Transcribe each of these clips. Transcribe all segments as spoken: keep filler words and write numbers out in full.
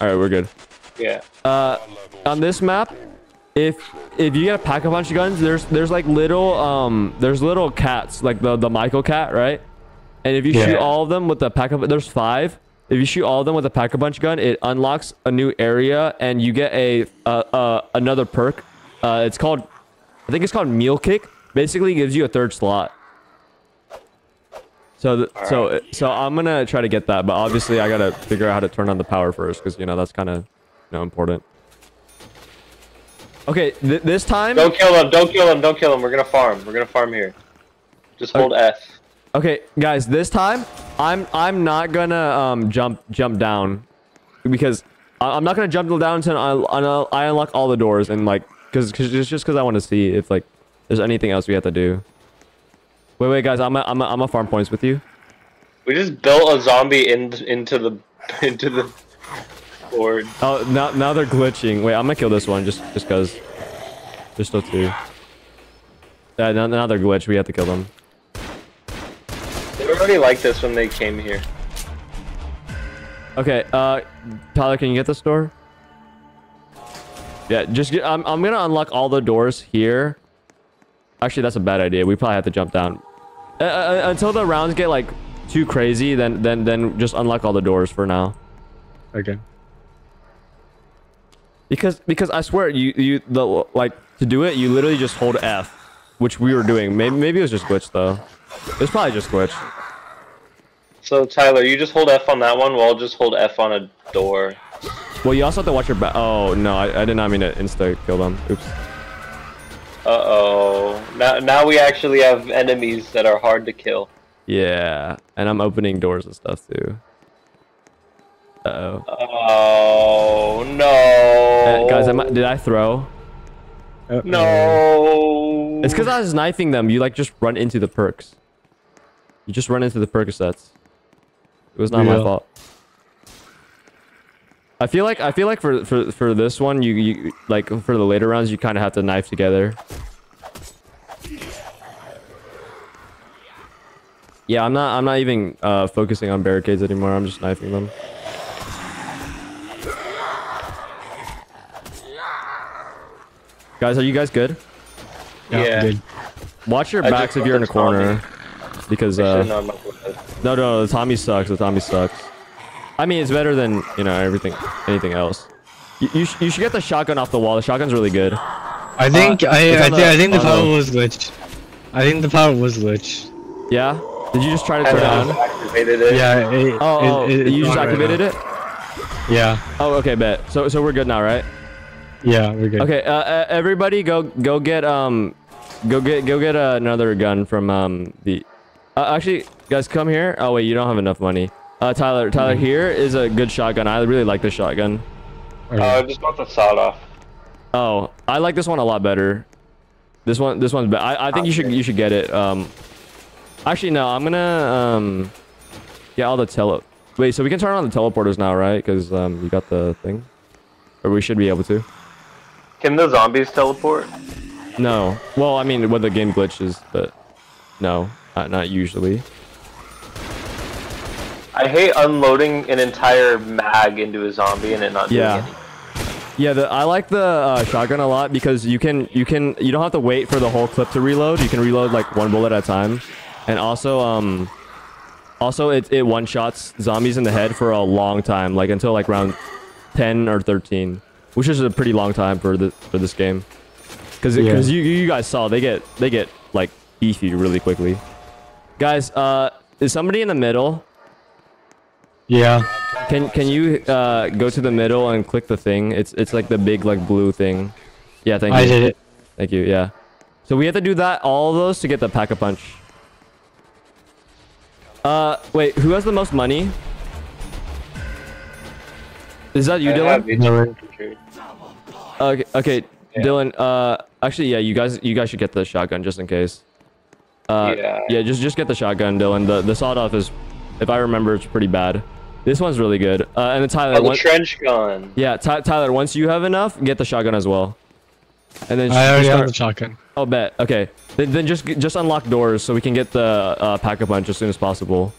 All right, we're good. Yeah. Uh, on this map, if if you get a pack-a-punch guns, there's there's like little um there's little cats like the the Michael cat, right? And if you yeah. shoot all of them with the pack of there's five. If you shoot all of them with a pack-a-punch gun, it unlocks a new area and you get a uh, uh another perk. Uh, it's called, I think it's called Mule Kick. Basically, it gives you a third slot. So, right. so, so I'm gonna try to get that, but obviously I gotta figure out how to turn on the power first, because you know that's kind of, you know, important. Okay, th this time. Don't kill him! Don't kill him! Don't kill him! We're gonna farm. We're gonna farm here. Just hold okay. F. Okay, guys, this time I'm I'm not gonna um jump jump down, because I I'm not gonna jump down until I until I unlock all the doors and like, cause, cause just just cause I want to see if like there's anything else we have to do. Wait, wait, guys, I'm a, I'm a, I'm a farm points with you. We just built a zombie in, into the into the board. Oh, now now they're glitching. Wait, I'm gonna kill this one just just cause. There's still two. Yeah, now, now they're glitched. We have to kill them. They were already like this when they came here. Okay, uh, Tyler, can you get this door? Yeah, just get, I'm I'm gonna unlock all the doors here. Actually, that's a bad idea. We probably have to jump down uh, uh, until the rounds get like too crazy. Then, then, then just unlock all the doors for now. Okay. Because, because I swear, you, you, the like to do it, you literally just hold F, which we were doing. Maybe, maybe it was just glitch though. It was probably just glitch. So Tyler, you just hold F on that one. Well, I'll just hold F on a door. Well, you also have to watch your back. Oh no, I, I did not mean to insta kill them. Oops. Uh-oh. Now, now we actually have enemies that are hard to kill. Yeah, and I'm opening doors and stuff too. Uh-oh. Oh, no. Uh, guys, am I, did I throw? Uh-oh. No. It's because I was knifing them. You, like, just run into the perks. You just run into the Percocets. It was not yeah. my fault. I feel like I feel like for for for this one, you you like for the later rounds, you kind of have to knife together. Yeah, I'm not I'm not even uh, focusing on barricades anymore. I'm just knifing them. Guys, are you guys good? Yeah. yeah. Good. Watch your backs if you're in a corner, Tommy. because uh, no, no, no, the Tommy sucks. The Tommy sucks. I mean, it's better than, you know, everything, anything else. You, you, sh you should get the shotgun off the wall. The shotgun's really good. I think, uh, I, I, the, th I think the power the... was glitched. I think the power was glitched. Yeah? Did you just try to turn it on? Activated it. Yeah. It, oh, it, it, it, you just activated right it? Yeah. Oh, okay, bet. So, so we're good now, right? Yeah, we're good. Okay, uh, everybody go, go get, um, go get, go get uh, another gun from, um, the, uh, actually, guys, come here. Oh, wait, you don't have enough money. Uh, Tyler, Tyler, here is a good shotgun. I really like this shotgun. Uh, I just got the sawed off. Oh, I like this one a lot better. This one, this one's better. I, I think you should, you should get it. Um, actually, no, I'm gonna um, get all the tele. Wait, so we can turn on the teleporters now, right? Because um, you got the thing, or we should be able to. Can the zombies teleport? No. Well, I mean, when the game glitches, but no, not, not usually. I hate unloading an entire mag into a zombie and it not doing yeah. anything. Yeah, the, I like the uh, shotgun a lot because you can, you can, you don't have to wait for the whole clip to reload. You can reload like one bullet at a time. And also, um, also it, it one-shots zombies in the head for a long time, like until like round ten or thirteen, which is a pretty long time for, the, for this game. Because yeah. you, you guys saw, they get, they get like beefy really quickly. Guys, uh, is somebody in the middle? Yeah. Can can you uh go to the middle and click the thing? It's it's like the big like blue thing. Yeah, thank you. I did it. Thank you. Yeah. So we have to do that all of those to get the pack-a-punch. Uh, wait, who has the most money? Is that you, Dylan? Okay. Okay, yeah. Dylan. Uh, actually, yeah, you guys you guys should get the shotgun just in case. Uh, yeah. Yeah, just just get the shotgun, Dylan. The the sawed off is, if I remember, it's pretty bad. This one's really good. Uh, and then Tyler, oh, the one, trench gun. Yeah, Ty Tyler. Once you have enough, get the shotgun as well. And then I already have the shotgun. Oh, bet. Okay. Then, then just just unlock doors so we can get the uh, pack-a-punch as soon as possible.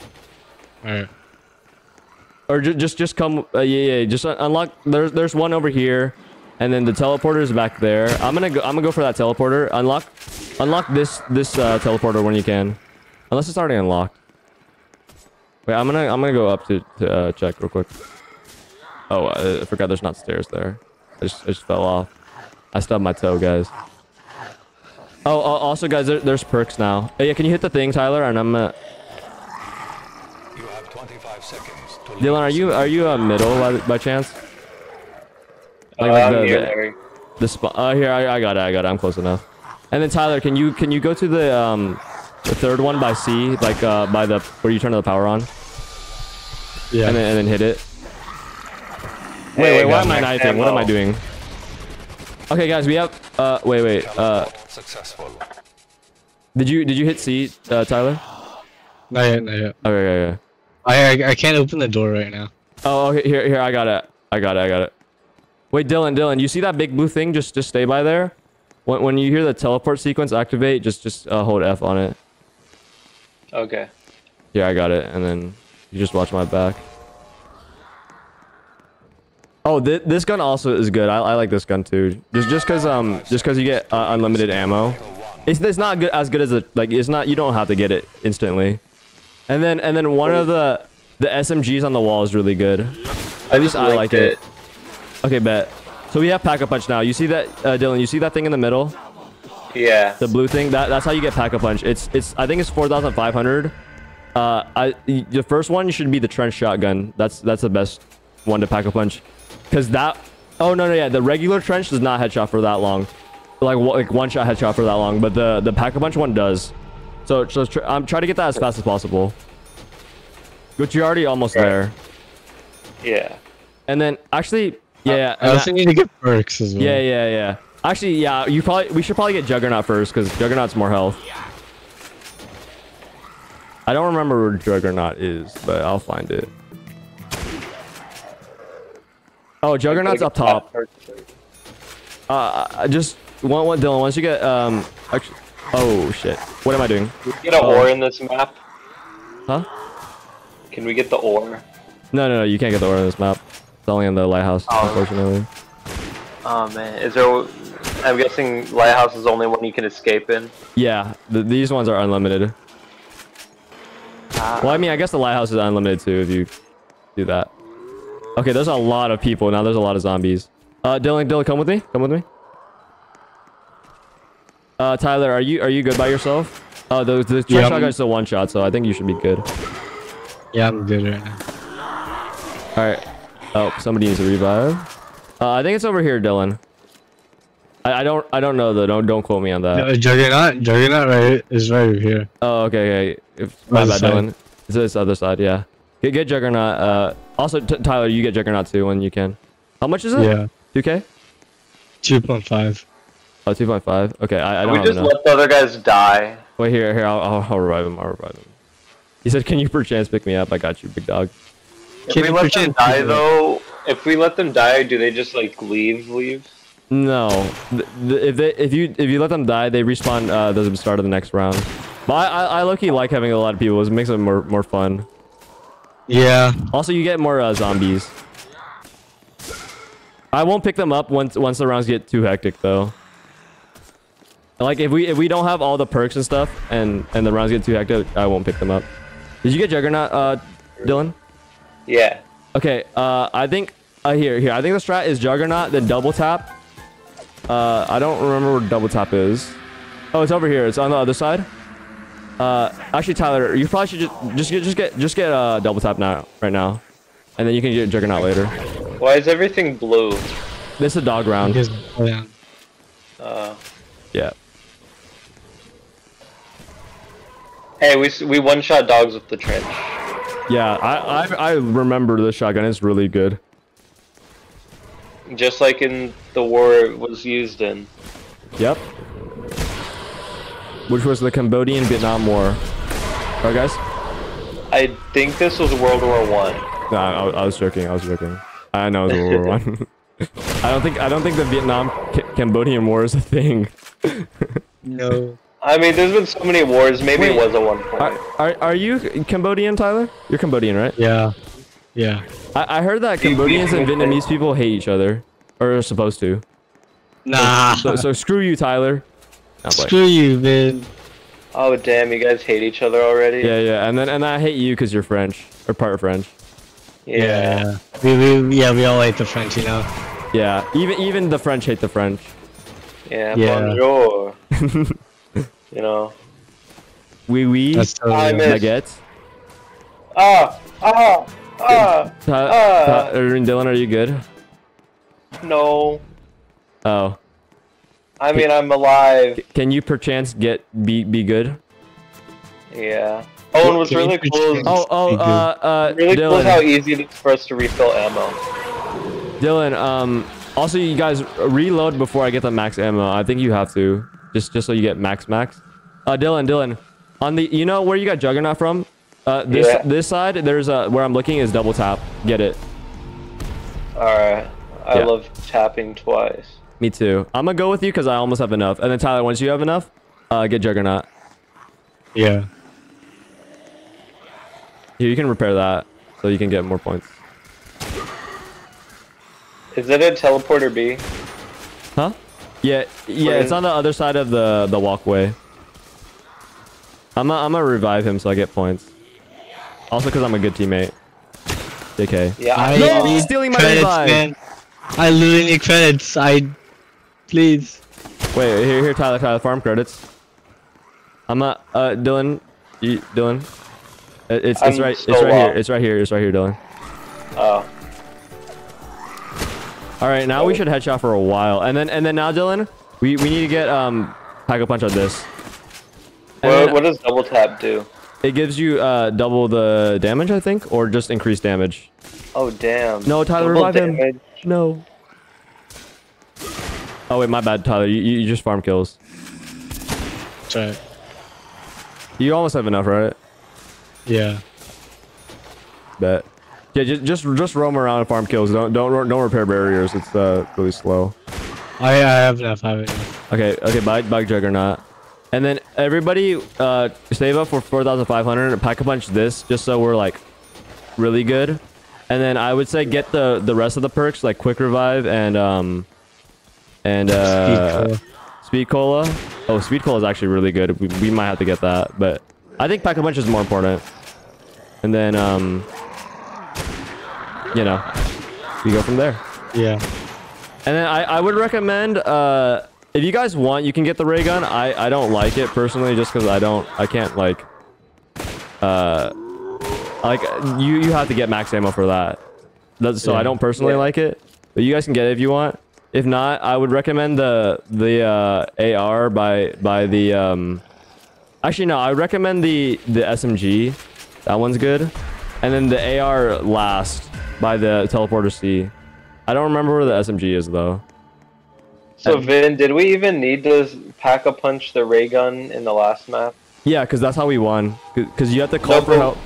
All right. Or ju just just come. Uh, yeah, yeah. Just un unlock. There's there's one over here, and then the teleporter is back there. I'm gonna go. I'm gonna go for that teleporter. Unlock, unlock this this uh, teleporter when you can, unless it's already unlocked. Wait, I'm gonna I'm gonna go up to, to uh, check real quick. Oh, I, I forgot there's not stairs there. I just, I just fell off. I stubbed my toe, guys. Oh, also, guys, there, there's perks now. Oh, yeah, can you hit the thing, Tyler? And I'm gonna. You have twenty-five seconds to Dylan, are you are you a uh, middle by, by chance? Like, uh, like the, here, the, the spot. Uh, here, I, I got it. I got it. I'm close enough. And then Tyler, can you can you go to the um the third one by C, like uh by the where you turn the power on? Yeah. And then, and then hit it. Hey, wait, wait. Why am I knifing? What am I doing? Okay, guys, we have. Uh, wait, wait. Uh, successful. Did you did you hit C, uh, Tyler? Not yet, not yet. Okay, okay, okay. I, I I can't open the door right now. Oh, okay. Here, here. I got it. I got it. I got it. Wait, Dylan, Dylan, you see that big blue thing? Just, just stay by there. When, when you hear the teleport sequence activate, just, just uh, hold F on it. Okay. Yeah, I got it. And then you just watch my back. Oh, th this gun also is good. I, I like this gun too. Just, just cause um, just cause you get uh, unlimited ammo. It's, it's not good as good as a like. It's not. You don't have to get it instantly. And then, and then one of the the S M Gs on the wall is really good. At least I like it. Okay, bet. So we have Pack-a-Punch now. You see that, uh, Dylan? You see that thing in the middle? Yeah. The blue thing. That that's how you get Pack-a-Punch. It's it's. I think it's four thousand five hundred. Uh, I the first one should be the trench shotgun. That's that's the best one to Pack-a-Punch, because that. Oh no no yeah. The regular trench does not headshot for that long, like like one shot headshot for that long. But the the Pack-a-Punch one does. So so tr I'm trying to get that as fast as possible. But you're already almost there. Yeah. And then actually. Yeah, I also need to get perks as well. Yeah, yeah, yeah. Actually, yeah, you probably we should probably get Juggernaut first because Juggernaut's more health. I don't remember where Juggernaut is, but I'll find it. Oh, Juggernaut's up top. Uh, just one, one, Dylan. Once you get um, actually, oh shit, what am I doing? Can we get an ore in this map? Huh? Can we get the ore? No, no, no. You can't get the ore in this map. It's only in the lighthouse, oh, unfortunately. Oh man, is there? I'm guessing lighthouse is the only one you can escape in. Yeah, the, these ones are unlimited. Ah. Well, I mean, I guess the lighthouse is unlimited too if you do that. Okay, there's a lot of people now. There's a lot of zombies. Uh, Dylan, Dylan, come with me. Come with me. Uh, Tyler, are you are you good by yourself? Oh, uh, the the yeah, shot guy's still one shot, so I think you should be good. Yeah, I'm good right now. All right. Oh, somebody needs a revive. Uh, I think it's over here, Dylan. I, I don't, I don't know though. Don't, don't quote me on that. No, Juggernaut, Juggernaut, right, is right over here. Oh, okay, okay. If, my bad, Dylan. It's this other side, yeah. Get, get Juggernaut. Uh, also, t Tyler, you get Juggernaut too when you can. How much is it? Yeah. two K. two point five. Oh, two point five. Okay, I, I don't know. We just let the other guys die. Wait here, here. I'll, I'll, I'll revive him. I'll revive him. He said, "Can you perchance pick me up? I got you, big dog." If we let them die though, if we let them die, do they just like leave? Leave? No. The, the, if they, if you, if you let them die, they respawn. Uh, does the start of the next round. But I, I, I low-key like having a lot of people. It makes it more, more fun. Yeah. Also, you get more uh, zombies. I won't pick them up once, once the rounds get too hectic though. Like if we, if we don't have all the perks and stuff, and and the rounds get too hectic, I won't pick them up. Did you get Juggernaut, uh, Dylan? Yeah. Okay. Uh, I think uh, here, here. I think the strat is Juggernaut, then Double Tap. Uh, I don't remember where Double Tap is. Oh, it's over here. It's on the other side. Uh, actually, Tyler, you probably should just just get just get just get uh, Double Tap now, right now, and then you can get Juggernaut later. Why is everything blue? This is a dog round. Yeah. Uh. Yeah. Hey, we we one shot dogs with the trench. Yeah, I, I I remember the shotgun. It's really good. Just like in the war it was used in. Yep. Which was the Cambodian Vietnam War. Alright, guys. I think this was World War One. Nah, I, I was joking. I was joking. I know it was World War One. I don't think I don't think the Vietnam Cambodian War is a thing. No. I mean, there's been so many wars. Maybe Wait, it was at one point. Are, are, are you Cambodian, Tyler? You're Cambodian, right? Yeah. Yeah. I, I heard that Cambodians and Vietnamese people hate each other. Or are supposed to. Nah. So, so, so screw you, Tyler. Screw you, Vin. Oh damn, you guys hate each other already? Yeah, yeah, and then and I hate you because you're French. Or part French. Yeah. yeah. We, we yeah, we all hate the French, you know. Yeah. Even even the French hate the French. Yeah, yeah. Bonjour. You know. Oui, oui. Baguette. Ah, ah, ah, ah. Dylan, are you good? No. Oh. I mean, I'm alive. Can you perchance get be be good? Yeah. Owen was really cool. Oh, oh, uh, uh, really cool how easy it's for us to refill ammo. Dylan, um, also you guys reload before I get the max ammo. I think you have to, just just so you get max max. Uh, Dylan, Dylan, on the, you know where you got Juggernaut from? Uh, this yeah. this side, there's a where I'm looking is Double Tap. Get it. All right. I yeah. love tapping twice. Me too. I'm gonna go with you because I almost have enough. And then Tyler, once you have enough, uh, get Juggernaut. Yeah. Here, you can repair that, so you can get more points. Is it a teleporter B? Huh? Yeah, yeah. Or it's on the other side of the the walkway. I'm gonna I'm gonna revive him so I get points. Also, because I'm a good teammate. Okay. Yeah. I no, he's stealing my credits, revive. Man. I literally need credits. I, please. Wait, here, here, Tyler, Tyler, farm credits. I'm a, uh, Dylan, you, Dylan. It's, it's right, so it's right here. It's right here. It's right here, Dylan. Oh. All right, now oh. we should headshot for a while, and then, and then now, Dylan, we we need to get um, Pack-a-Punch on this. What, then, what does double tap do? It gives you uh double the damage, I think, or just increased damage. Oh damn. No, Tyler, double revive damage. him. No. Oh wait, my bad, Tyler. You you just farm kills. That's right. You almost have enough, right? Yeah. Bet. Yeah, just just just roam around and farm kills. Don't don't don't repair barriers. It's uh really slow. I I have enough. I have enough. Okay okay. Bye bye Juggernaut. And then everybody uh save up for four thousand five hundred and pack a bunch of this just so we're like really good. And then I would say get the the rest of the perks like quick revive and um and uh speed cola. Speed cola. Oh, speed cola is actually really good. We we might have to get that, but. I think Pack-a-Punch is more important. And then, um... you know, you go from there. Yeah. And then I, I would recommend, uh... if you guys want, you can get the Raygun. I, I don't like it, personally, just because I don't... I can't, like... Uh... Like, you, you have to get max ammo for that. That's, so yeah. I don't personally yeah. like it. But you guys can get it if you want. If not, I would recommend the... The, uh... A R by... By the, um... Actually, no, I recommend the, the S M G. That one's good. And then the A R last by the Teleporter C. I don't remember where the S M G is, though. So, Vin, did we even need to Pack-a-Punch the Raygun in the last map? Yeah, because that's how we won. Because you have to call no, for but, help.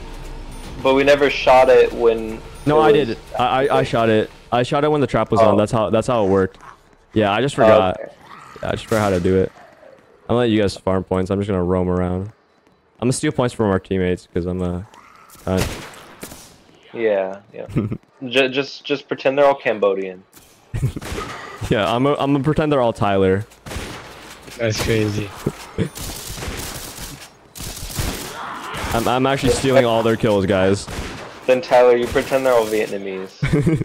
But we never shot it when... No, I did. I, I, I shot it. I shot it when the trap was oh. on. That's how that's how it worked. Yeah, I just forgot. Oh, okay. yeah, I just forgot how to do it. I'm gonna let you guys farm points. I'm just gonna roam around. I'm gonna steal points from our teammates because I'm a. Uh, yeah, yeah. just, just, just pretend they're all Cambodian. yeah, I'm. A, I'm gonna pretend they're all Tyler. That's crazy. I'm. I'm actually stealing all their kills, guys. Then Tyler, you pretend they're all Vietnamese.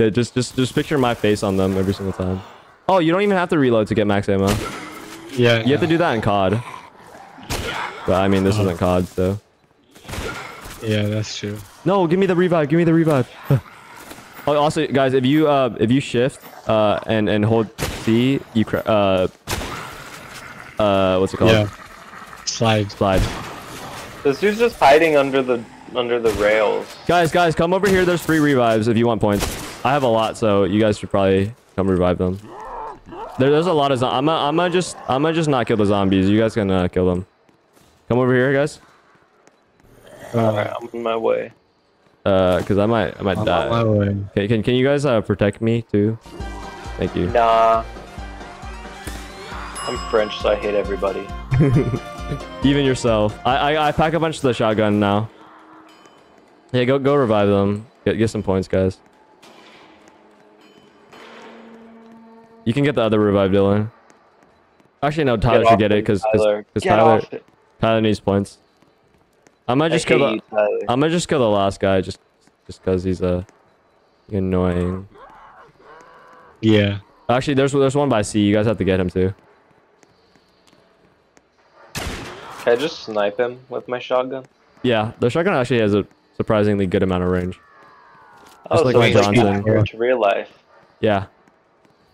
yeah, just, just, just picture my face on them every single time. Oh, you don't even have to reload to get max ammo. Yeah, you yeah. have to do that in C O D. But I mean, this oh. isn't C O D, so. Yeah, that's true. No, give me the revive. Give me the revive. oh, also, guys, if you uh, if you shift uh, and and hold C, you cra uh uh what's it called? Yeah. Slide, slide. This dude's just hiding under the under the rails. Guys, guys, come over here. There's free revives if you want points. I have a lot, so you guys should probably come revive them. There, there's a lot of I'm gonna I'm gonna just I'm gonna just not kill the zombies. You guys can uh, kill them. Come over here, guys. Uh, Alright, I'm on my way. Uh, cause I might I might I'm die. On my way. Okay, can can you guys uh, protect me too? Thank you. Nah. I'm French, so I hate everybody. Even yourself. I, I I pack a bunch of the shotgun now. Yeah, go go revive them. Get, get some points, guys. You can get the other revive, Dylan. Actually, no, Tyler get should get it because Tyler. Tyler, Tyler needs points. I might just I kill the. You, I might just kill the last guy just, just because he's a uh, annoying. Yeah. Actually, there's there's one by C. You guys have to get him too. Can I just snipe him with my shotgun? Yeah, the shotgun actually has a surprisingly good amount of range. Just oh, like so my Johnson. Here to real life. Yeah.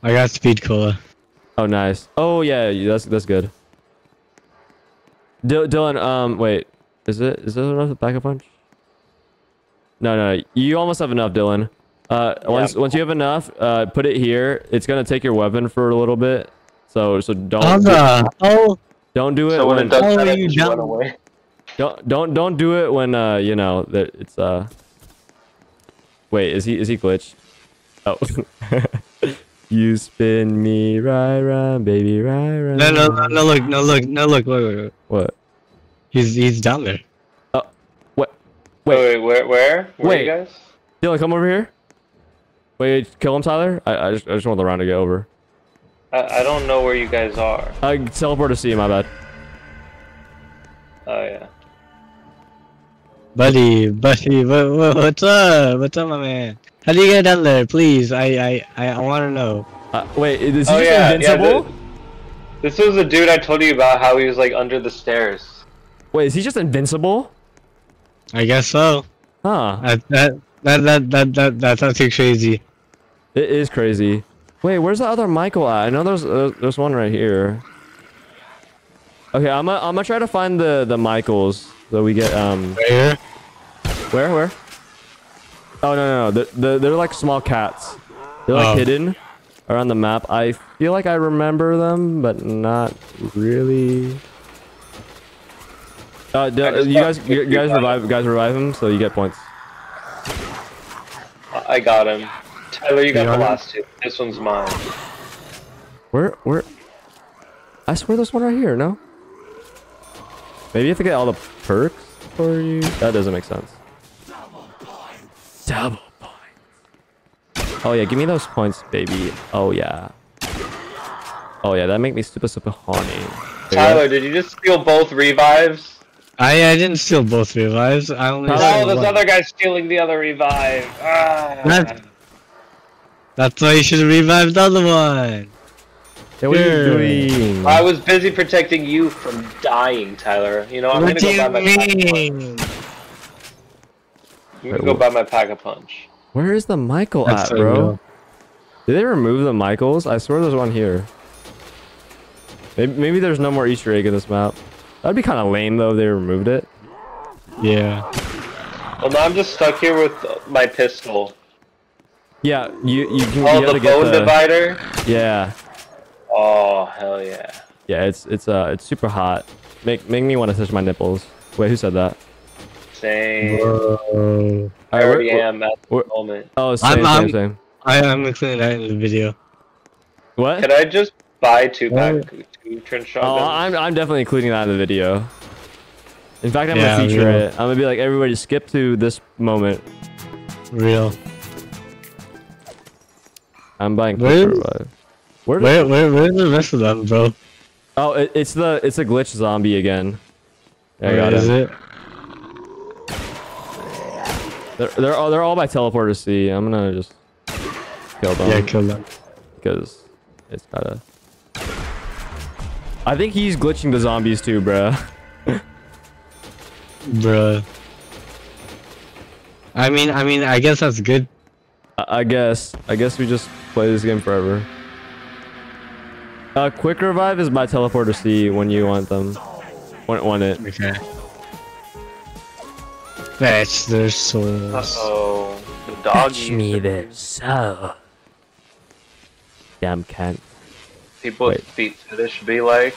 I got Speed Cola. Oh, nice. Oh, yeah, that's that's good. D Dylan, um, wait. Is it is there enough to Pack-a-Punch? No, no, you almost have enough, Dylan. Uh, yeah. once once you have enough, uh, put it here. It's gonna take your weapon for a little bit, so so don't. Um, do uh, oh. Don't do it so when. when it does that, you run away. Don't don't don't do it when uh you know that it's uh. Wait, is he is he glitched? Oh. You spin me right round, baby, right round. No, no, no, no, look, no, look, no, look, wait, wait, wait. What? He's he's down there. Oh, what? Wait, wait, wait where, where? Where wait. Are you guys? Dylan, come over here. Wait, kill him, Tyler. I I just, I just want the round to go over. I I don't know where you guys are. I teleport to see you. My bad. Oh yeah. Buddy, buddy, what's up? What's up, my man? How do you get down there? Please, I, I, I want to know. Uh, wait, is he oh, just yeah, invincible? Yeah, this was the dude I told you about how he was like under the stairs. Wait, is he just invincible? I guess so. Huh. That that that that that, that that's not too crazy. It is crazy. Wait, where's the other Michael at? I know there's uh, there's one right here. Okay, I'm gonna I'm gonna try to find the the Michaels so we get um. Right here. Where where? Oh, no, no, no. They're, they're, they're like small cats. They're like oh. hidden around the map. I feel like I remember them, but not really. Uh, you guys, you guys revive, guys revive him, so you get points. I got him. Tyler, you got the last two. This one's mine. Where, where? I swear there's one right here, no? Maybe you have to get all the perks for you? That doesn't make sense. Double points. Oh yeah, give me those points, baby. Oh yeah. Oh yeah, that make me super super horny. Tyler, did you just steal both revives? I I didn't steal both revives. I only. Oh, this other guy's stealing the other revive. Ah. That's, that's why you should have revived the other one. Yeah, what are you doing? I was busy protecting you from dying, Tyler. You know I'm what gonna go buy my. You can go buy my Pack-a-Punch. Where is the Michael at, bro? Did they remove the Michaels? I swear there's one here. Maybe, maybe there's no more Easter egg in this map. That'd be kind of lame, though, if they removed it. Yeah. Well, now I'm just stuck here with my pistol. Yeah, you, you can oh, you the bone the... divider? Yeah. Oh, hell yeah. Yeah, it's it's uh it's super hot. Make, make me want to touch my nipples. Wait, who said that? Same. Whoa. I already right, am at the moment. Oh, same, I'm, I'm, same, same. I am including that in the video. What? Can I just buy two pack, two trench shotguns? Oh, I'm, I'm definitely including that in the video. In fact, I'm yeah, gonna feature real. it. I'm gonna be like, everybody skip to this moment. Real. I'm buying Where's, where, where, where, where's the rest of them, bro? Oh, it, it's the it's a glitch zombie again. I got it. Is it? They're they're all they're all by teleporter C. I'm gonna just kill them. Yeah, kill them. Because it's gotta. I think he's glitching the zombies too, bruh. Bruh. I mean, I mean, I guess that's good. I, I guess. I guess we just play this game forever. Uh, quick revive is by teleporter C when you want them. Want want it. Okay. Fetch their souls. Uh-oh. The dog Fetch me their souls. Damn cat. People with feet fetish be like...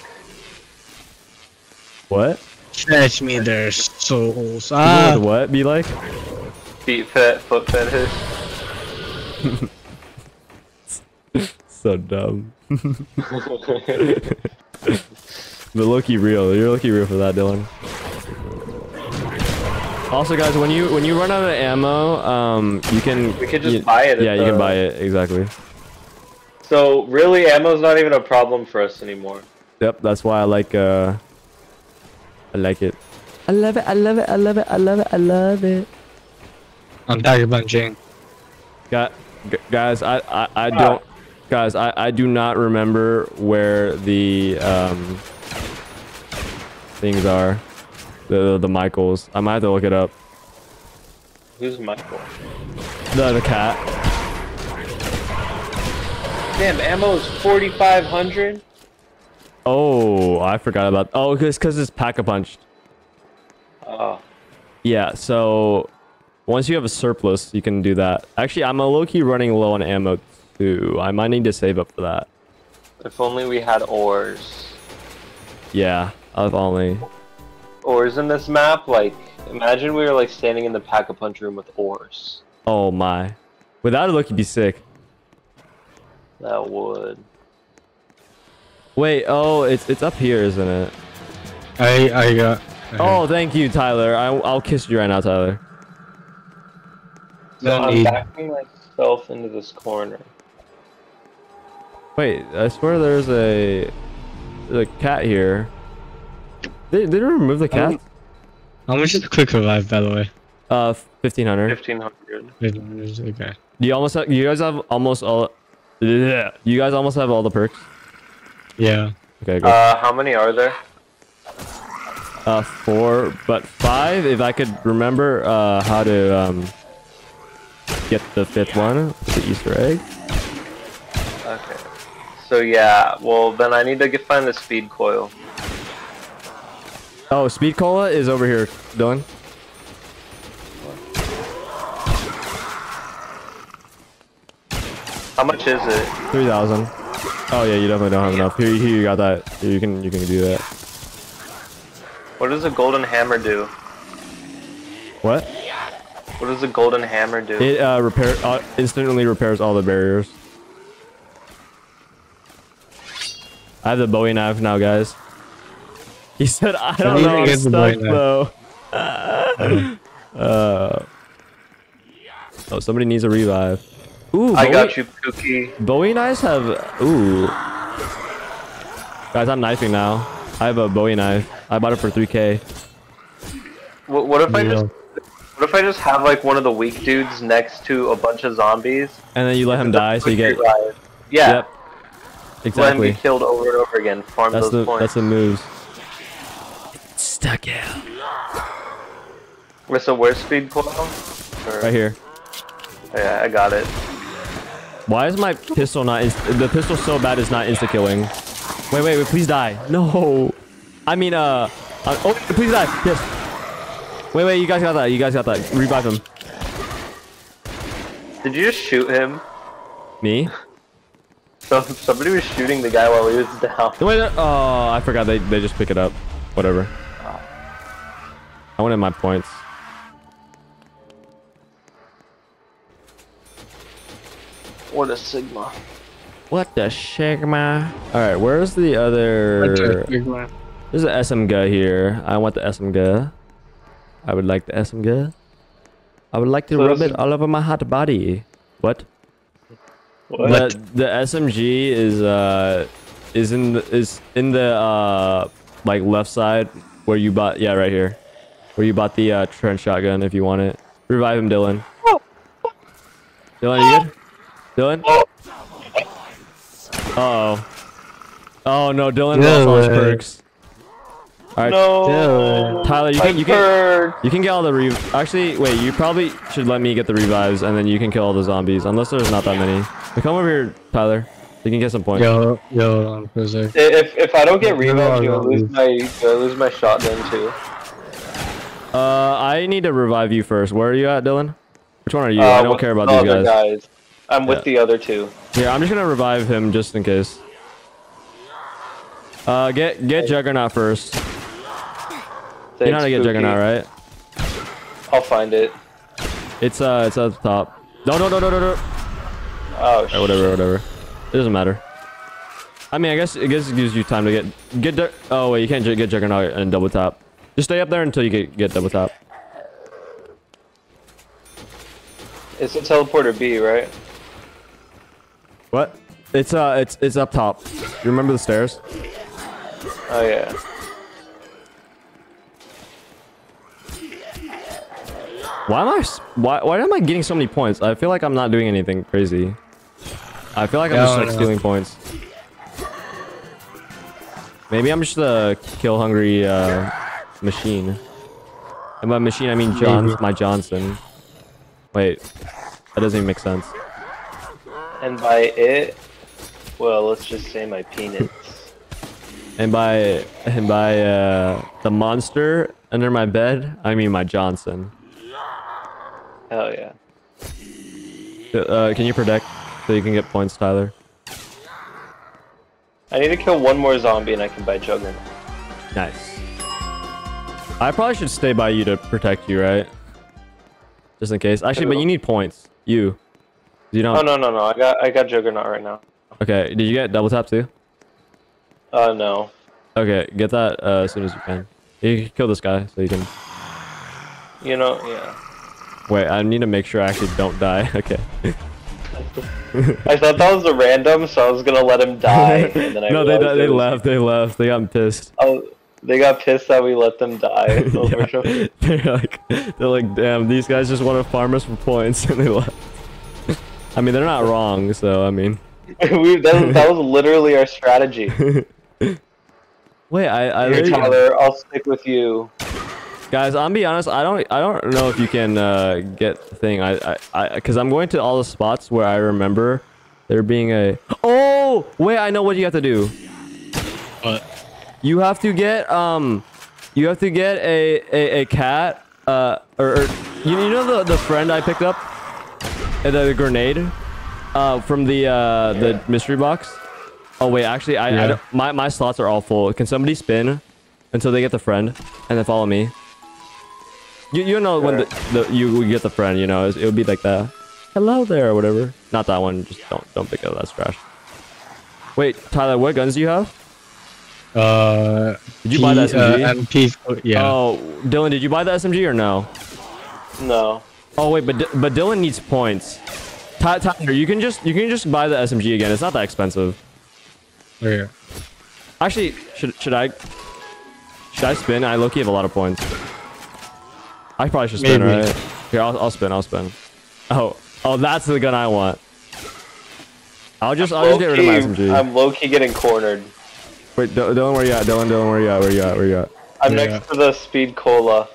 What? Fetch me their souls. Ah! People with what be like? Feet fet, foot fetish. So dumb. But low-key real. You're low-key real for that, Dylan. Also, guys, when you when you run out of ammo, um, you can we could just you, buy it. Yeah, the... you can buy it exactly. So really, ammo's not even a problem for us anymore. Yep, that's why I like uh, I like it. I love it. I love it. I love it. I love it. I love it. I'm tired of Jing. Got guys. I I, I don't. Guys, I I do not remember where the um things are. The, the Michaels. I might have to look it up. Who's Michael? The, the cat. Damn, ammo is forty-five hundred? Oh, I forgot about... Oh, it's because it's Pack-a-Punch. Oh. Yeah, so... Once you have a surplus, you can do that. Actually, I'm a low-key running low on ammo, too. I might need to save up for that. If only we had ores. Yeah, if only... Ores in this map, like imagine we were like standing in the Pack-a-Punch room with ores. Oh my! Without a look, you'd be sick. That would. Wait, oh, it's it's up here, isn't it? I I got. I oh, thank you, Tyler. I I'll kiss you right now, Tyler. No, I'm backing myself into this corner. Wait, I swear there's a there's a cat here. They they remove the cat. How much is the quick revive, by the way? Uh, fifteen hundred. Fifteen hundred. Fifteen hundred. Okay. You almost have, you guys have almost all. Yeah. You guys almost have all the perks. Yeah. Okay. Go. Uh, how many are there? Uh, four, but five. If I could remember uh how to um get the fifth one, the Easter egg. Okay. So yeah. Well, then I need to get find the speed coil. Oh, Speed Cola is over here, Dylan. How much is it? Three thousand. Oh yeah, you definitely don't have enough. Here, here, you got that. Here, you can, you can do that. What does a golden hammer do? What? What does a golden hammer do? It uh, repair uh, instantly repairs all the barriers. I have the Bowie knife now, guys. He said, I don't know, I'm stuck though. uh, oh, somebody needs a revive. Ooh, I Bowie, got you, Pookie. Bowie knives have... Ooh. Guys, I'm knifing now. I have a Bowie knife. I bought it for three K. What, what if yeah. I just... What if I just have like one of the weak dudes next to a bunch of zombies? And then you let him die so you get... Revive. Yeah. Yep. Exactly. Let him be killed over and over again. Farm that's those the, points. That's the moves. Stuck out. What's the worst speed coil? Or... Right here. Yeah, I got it. Why is my pistol not inst the pistol so bad it's not insta killing? Wait, wait, wait! Please die! No. I mean, uh, uh, oh, please die! Yes. Wait, wait! You guys got that! You guys got that! Revive him. Did you just shoot him? Me? So somebody was shooting the guy while he was down. Wait, oh, I forgot. They they just pick it up. Whatever. I wanted my points. What a Sigma. What the Sigma? Alright, where's the other... There's an S M guy here. I want the S M guy. I would like the S M guy. I would like to so rub it all over my hot body. What? What? The, the S M G is uh is in the, is in the uh like left side where you bought yeah right here. Or you bought the uh, trench shotgun if you want it. Revive him, Dylan. Dylan, you good? Dylan? Uh-oh. Oh, no, Dylan lost all his perks. All right. No. Tyler, you can, you, can, you can get all the rev... Actually, wait, you probably should let me get the revives, and then you can kill all the zombies, unless there's not that many. But come over here, Tyler. You can get some points. Yo, yo, if, if I don't get revives, you'll lose my, you'll lose my shotgun, too. Uh, I need to revive you first. Where are you at, Dylan? Which one are you? Uh, I don't care about the these guys. guys. I'm with yeah. the other two. Yeah, I'm just gonna revive him just in case. Uh, get get Juggernaut first. Thanks, you know how to get Pookie. Juggernaut, right? I'll find it. It's uh, it's up top. No, no, no, no, no, no. Oh shit. Right, whatever, whatever. It doesn't matter. I mean, I guess I guess it gives you time to get get. Oh wait, you can't get Juggernaut and double tap. Just stay up there until you get, get double tap. It's a teleporter B, right? What? It's uh, it's it's up top. You remember the stairs? Oh yeah. Why am I? Why why am I getting so many points? I feel like I'm not doing anything crazy. I feel like I'm no, just like no. stealing points. Maybe I'm just the kill hungry uh, machine. And by machine I mean John, my Johnson. Wait, that doesn't even make sense. And by it, well, let's just say my penis. And by and by uh, the monster under my bed, I mean my Johnson. Hell yeah. Uh, can you predict so you can get points, Tyler? I need to kill one more zombie and I can buy Juggernaut. Nice. I probably should stay by you to protect you, right? Just in case. Actually, but you need points. You. You don't. Oh no no no! I got I got Juggernaut right now. Okay. Did you get double tap too? Uh no. Okay, get that uh, as soon as you can. You can kill this guy so you can. You know yeah. Wait, I need to make sure I actually don't die. Okay. I thought that was a random, so I was gonna let him die. And then I no, they they, they was... left. They left. They got pissed. Oh, they got pissed that we let them die. Yeah. They're like, they're like, damn, these guys just want to farm us for points, and they left. I mean, they're not wrong, so I mean. we, that, was, that was literally our strategy. Wait, I. I Here, Tyler, gonna... I'll stick with you. Guys, I'm be honest. I don't. I don't know if you can uh, get the thing. I. I. Because I'm going to all the spots where I remember there being a. Oh wait! I know what you have to do. What? You have to get um, you have to get a a, a cat uh or, or you, you know the the friend I picked up, the, the grenade, uh from the uh yeah. the mystery box. Oh wait, actually I, yeah. I don't, my my slots are all full. Can somebody spin until they get the friend and then follow me? You you know when the, the you get the friend, you know, it would be like that. Hello there or whatever. Not that one. Just don't don't pick up. That's trash. Wait, Tyler, what guns do you have? Uh, did you P, buy the S M G? Uh, M P, yeah. Oh, Dylan, did you buy the S M G or no? No. Oh wait, but but Dylan needs points. Ty Tyler, you can just you can just buy the S M G again. It's not that expensive. Right here. Actually, should should I should I spin? I low-key have a lot of points. I probably should spin, Maybe. right? Here, I'll, I'll spin, I'll spin. Oh, oh, that's the gun I want. I'll just, I'll just get rid of my S M G. I'm low-key getting cornered. Wait, Dylan, where you at? Dylan, Dylan, where you at? Where you at? Where you at? I'm yeah. next to the Speed Cola.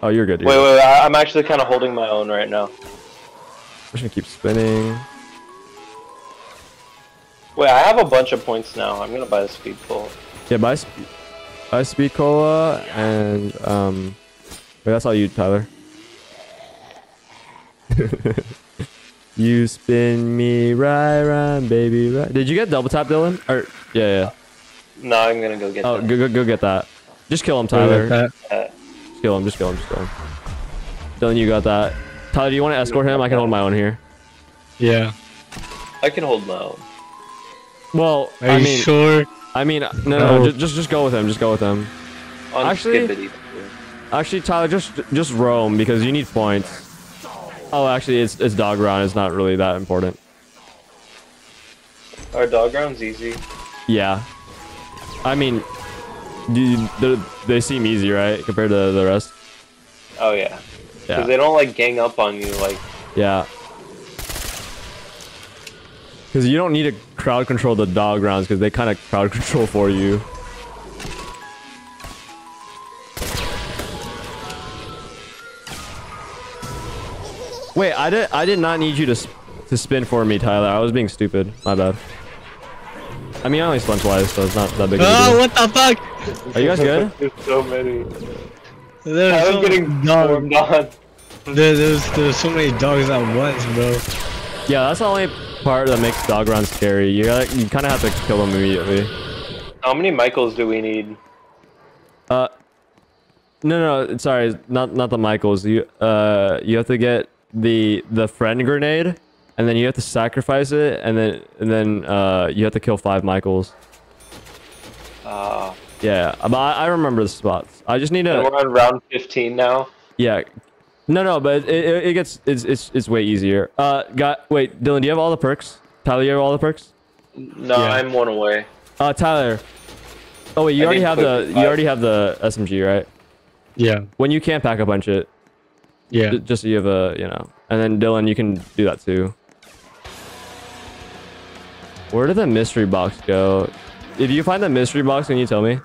Oh, you're good. You're wait, good. wait, wait, I'm actually kind of holding my own right now. I'm just gonna keep spinning. Wait, I have a bunch of points now. I'm gonna buy the Speed Cola. Yeah, buy, sp buy Speed Cola and, um... Wait, that's all you, Tyler. You spin me right round, baby, right. Did you get double tap, Dylan? Or yeah, yeah. No, I'm gonna go get. Oh, that. go go go get that. Just kill him, Tyler. Like just kill him. Just kill him. Just kill him. Dylan, you got that. Tyler, do you want to escort him? I can hold my own here. Yeah. I can hold my own. Well, are I you mean, sure? I mean, no, no, no, just just just go with him. Just go with him. On Actually. Skippity. Actually, Tyler, just just roam because you need points. Oh, actually, it's it's dog round. It's not really that important. Our dog round's easy. Yeah, I mean, do they seem easy, right, compared to the rest? Oh yeah, because yeah. they don't like gang up on you, like. Yeah. Because you don't need to crowd control the dog rounds because they kind of crowd control for you. Wait, I did. I did not need you to sp to spin for me, Tyler. I was being stupid. My bad. I mean, I only spun twice, so it's not that big. Oh, what the fuck? Are you guys good? There's so many. There's I'm so getting dogged on. There, there's there's so many dogs at once, bro. Yeah, that's the only part that makes dog rounds scary. You gotta, you kind of have to kill them immediately. How many Michaels do we need? Uh, no, no, sorry, not not the Michaels. You uh, you have to get. the the friend grenade, and then you have to sacrifice it, and then and then uh you have to kill five Michaels. Uh yeah, but I, I remember the spots. I just need to. We're on round fifteen now. Yeah, No, no, but it, it, it gets it's, it's it's way easier. Uh, got wait, Dylan, do you have all the perks? Tyler, you have all the perks? No, yeah. I'm one away. Uh, Tyler. Oh wait, you I already have the you already have the S M G, right? Yeah. When you can't Pack-a-Punch it. Yeah. Just so you have a you know, and then Dylan, you can do that too. Where did the mystery box go? If you find the mystery box, can you tell me?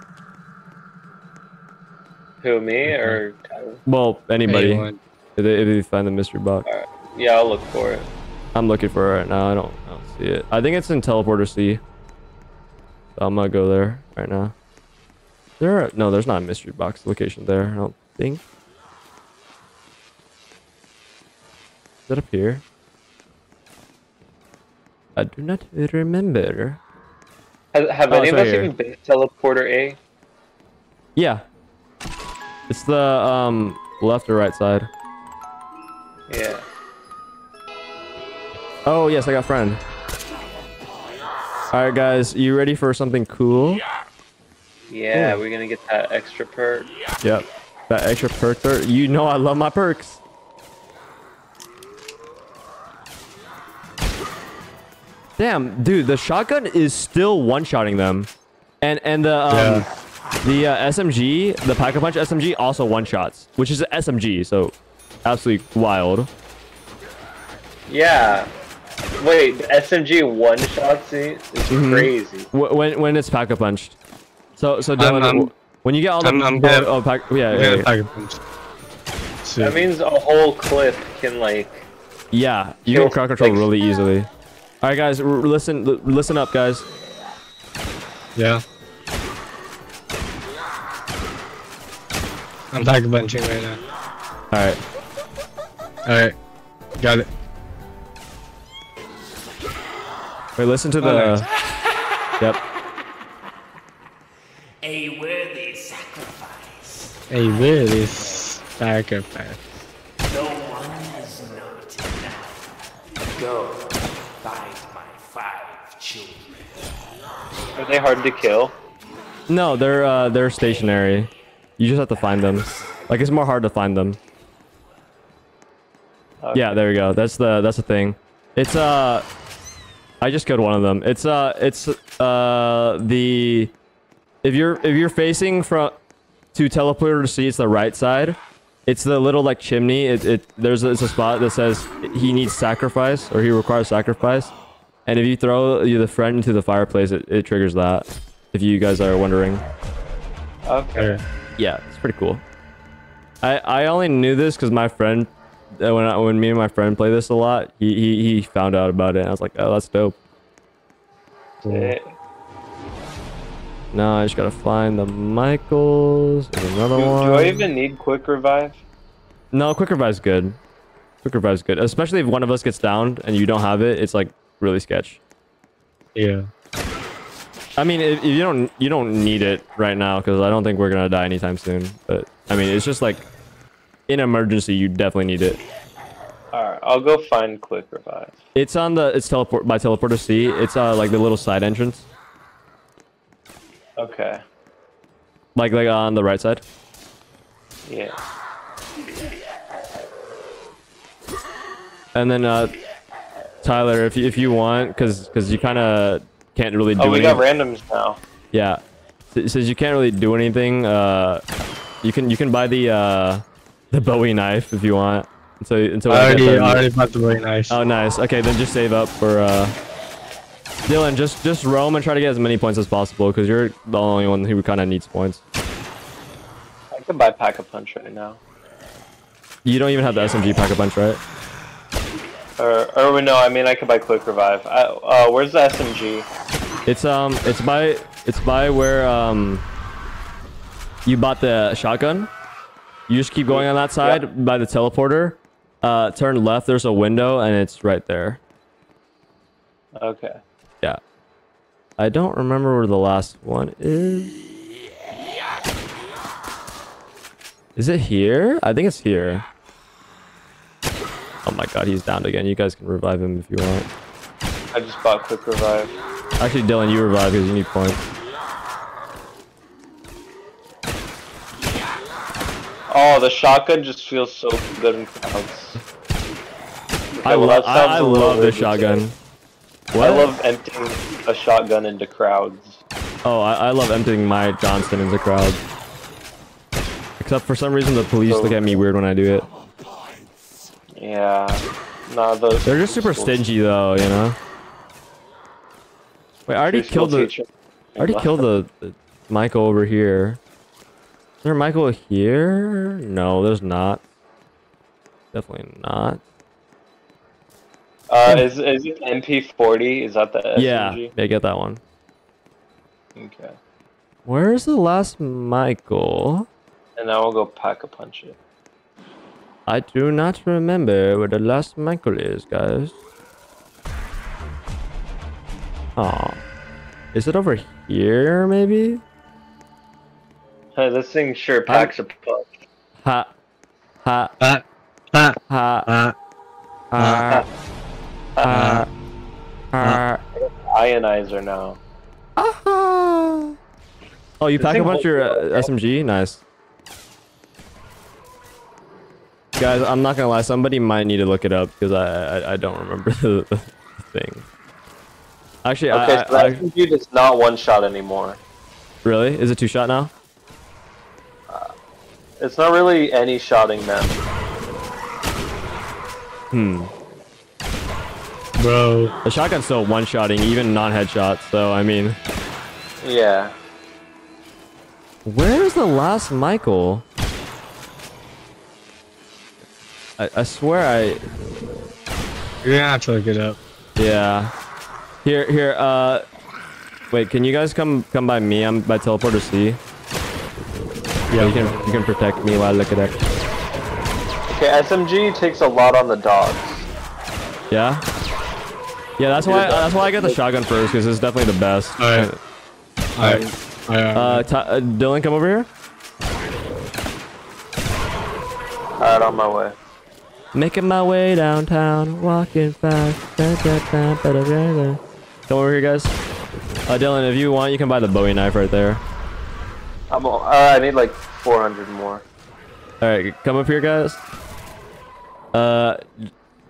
Who, me or Tyler? Well, anybody. Anyone. If they, if they find the mystery box. All right. Yeah, I'll look for it. I'm looking for it right now. I don't, I don't see it. I think it's in Teleporter C. So I'm gonna go there right now. There are, no, there's not a mystery box location there, I don't think. Is that up here? I do not remember. Have, have oh, any of us even been to Teleporter A? Yeah. It's the um left or right side. Yeah. Oh yes, I got friend. Alright guys, you ready for something cool? Yeah, ooh, we're gonna get that extra perk. Yep. That extra perk there. You know I love my perks. Damn, dude, the shotgun is still one-shotting them. And and the um yeah. The uh, S M G, the Pack-a-Punch S M G also one-shots, which is an S M G, so absolutely wild. Yeah. Wait, the S M G one-shots is mm-hmm. crazy. When when it's Pack-a-Punched. So, so Dylan, I'm, I'm, when you get all the... I'm, I'm gonna, oh, pack, yeah, I'm yeah, yeah. Pack-a-Punch. That means a whole clip can, like... Yeah, you can crowd control like, really easily. All right, guys, r listen, l listen up, guys. Yeah. I'm Pack-a-Punching right now. Alright. Alright. Got it. Wait, listen to the... Right. Uh, yep. A worthy sacrifice. A worthy sacrifice. No one is not enough. Go find my five children. Are they hard to kill? No, they're uh, they're stationary. You just have to find them. Like it's more hard to find them. Okay. Yeah, there we go. That's the that's the thing. It's uh, I just killed one of them. It's uh, it's uh the, if you're if you're facing from, to Teleporter to see, it's the right side. It's the little like chimney. It it there's a, it's a spot that says he needs sacrifice or he requires sacrifice, and if you throw the friend into the fireplace, it it triggers that. If you guys are wondering. Okay. Yeah, it's pretty cool. I I only knew this because my friend, when I, when me and my friend play this a lot, he, he he found out about it. And I was like, oh, that's dope. Cool. No, I just gotta find the Michaels. There's another do, one. Do I even need Quick Revive? No, Quick Revive's good. Quick Revive's good, especially if one of us gets downed and you don't have it. It's like really sketch. Yeah. I mean, if you don't you don't need it right now because I don't think we're gonna die anytime soon. But I mean, it's just like in emergency, you definitely need it. All right, I'll go find Quick Revive. It's on the it's teleport by Teleporter C. It's uh like the little side entrance. Okay. Like like on the right side. Yeah. And then uh, Tyler, if you, if you want, because because you kind of. Can't really do anything. Oh, we got randoms now. Yeah, it says you can't really do anything. Uh, you can you can buy the uh, the Bowie knife if you want. So until I already I already bought the Bowie knife. Oh, nice. Okay, then just save up for uh, Dylan. Just just roam and try to get as many points as possible because you're the only one who kind of needs points. I can buy Pack-a-Punch right now. You don't even have the S M G Pack-a-Punch, right? Or, or no, I mean I could buy Quick Revive. I, uh, where's the S M G? It's um, it's by, it's by where um, you bought the shotgun. You just keep going on that side yeah. by the teleporter. Uh, turn left. There's a window, and it's right there. Okay. Yeah. I don't remember where the last one is. Is it here? I think it's here. Oh my god, he's downed again. You guys can revive him if you want. I just bought Quick Revive. Actually, Dylan, you revive because you need points. Oh, the shotgun just feels so good in crowds. Okay, I, well, lo I, I love the shotgun. What? I love emptying a shotgun into crowds. Oh, I, I love emptying my Johnston into crowds. Except for some reason the police so, look at me weird when I do it. Yeah. Nah, those They're just super stingy though, you know? Wait, I already killed the... Teacher. I already killed the, the... Michael over here. Is there a Michael here? No, there's not. Definitely not. Uh, is, is it M P forty? Is that the S M G? Yeah, they get that one. Okay. Where's the last Michael? And I will go Pack-a-Punch it. I do not remember where the last Michael is, guys. Oh, is it over here, maybe? Hey, this thing sure packs I'm... a punch. Ha. Ha. Ha. Ha. Ha. Ha. Ha. Ha. Ionizer now. Oh, you pack a bunch your uh, S M G? Nice. Guys, I'm not gonna lie, somebody might need to look it up because I, I I don't remember the, the thing. Actually, okay, I... Okay, so that S M G is not one shot anymore. Really? Is it two shot now? Uh, it's not really any shotting now. Hmm. Bro. The shotgun's still one shotting, even non headshots, so I mean. Yeah. Where's the last Michael? I, I swear I... You're gonna have to look it up. Yeah. Here, here, uh... Wait, can you guys come come by me? I'm by Teleporter C. Yeah, you can, you can protect me while I look it up. Okay, S M G takes a lot on the dogs. Yeah? Yeah, that's why, that's why I got the shotgun first, because it's definitely the best. Alright. Alright. Alright. Uh, uh, Dylan, come over here. Alright, on my way. Making my way downtown, walking fast. Da, da, da, da, da, da. Come over here, guys. Uh, Dylan, if you want, you can buy the Bowie knife right there. I'm all, uh, I need like four hundred more. All right, come up here, guys. Uh,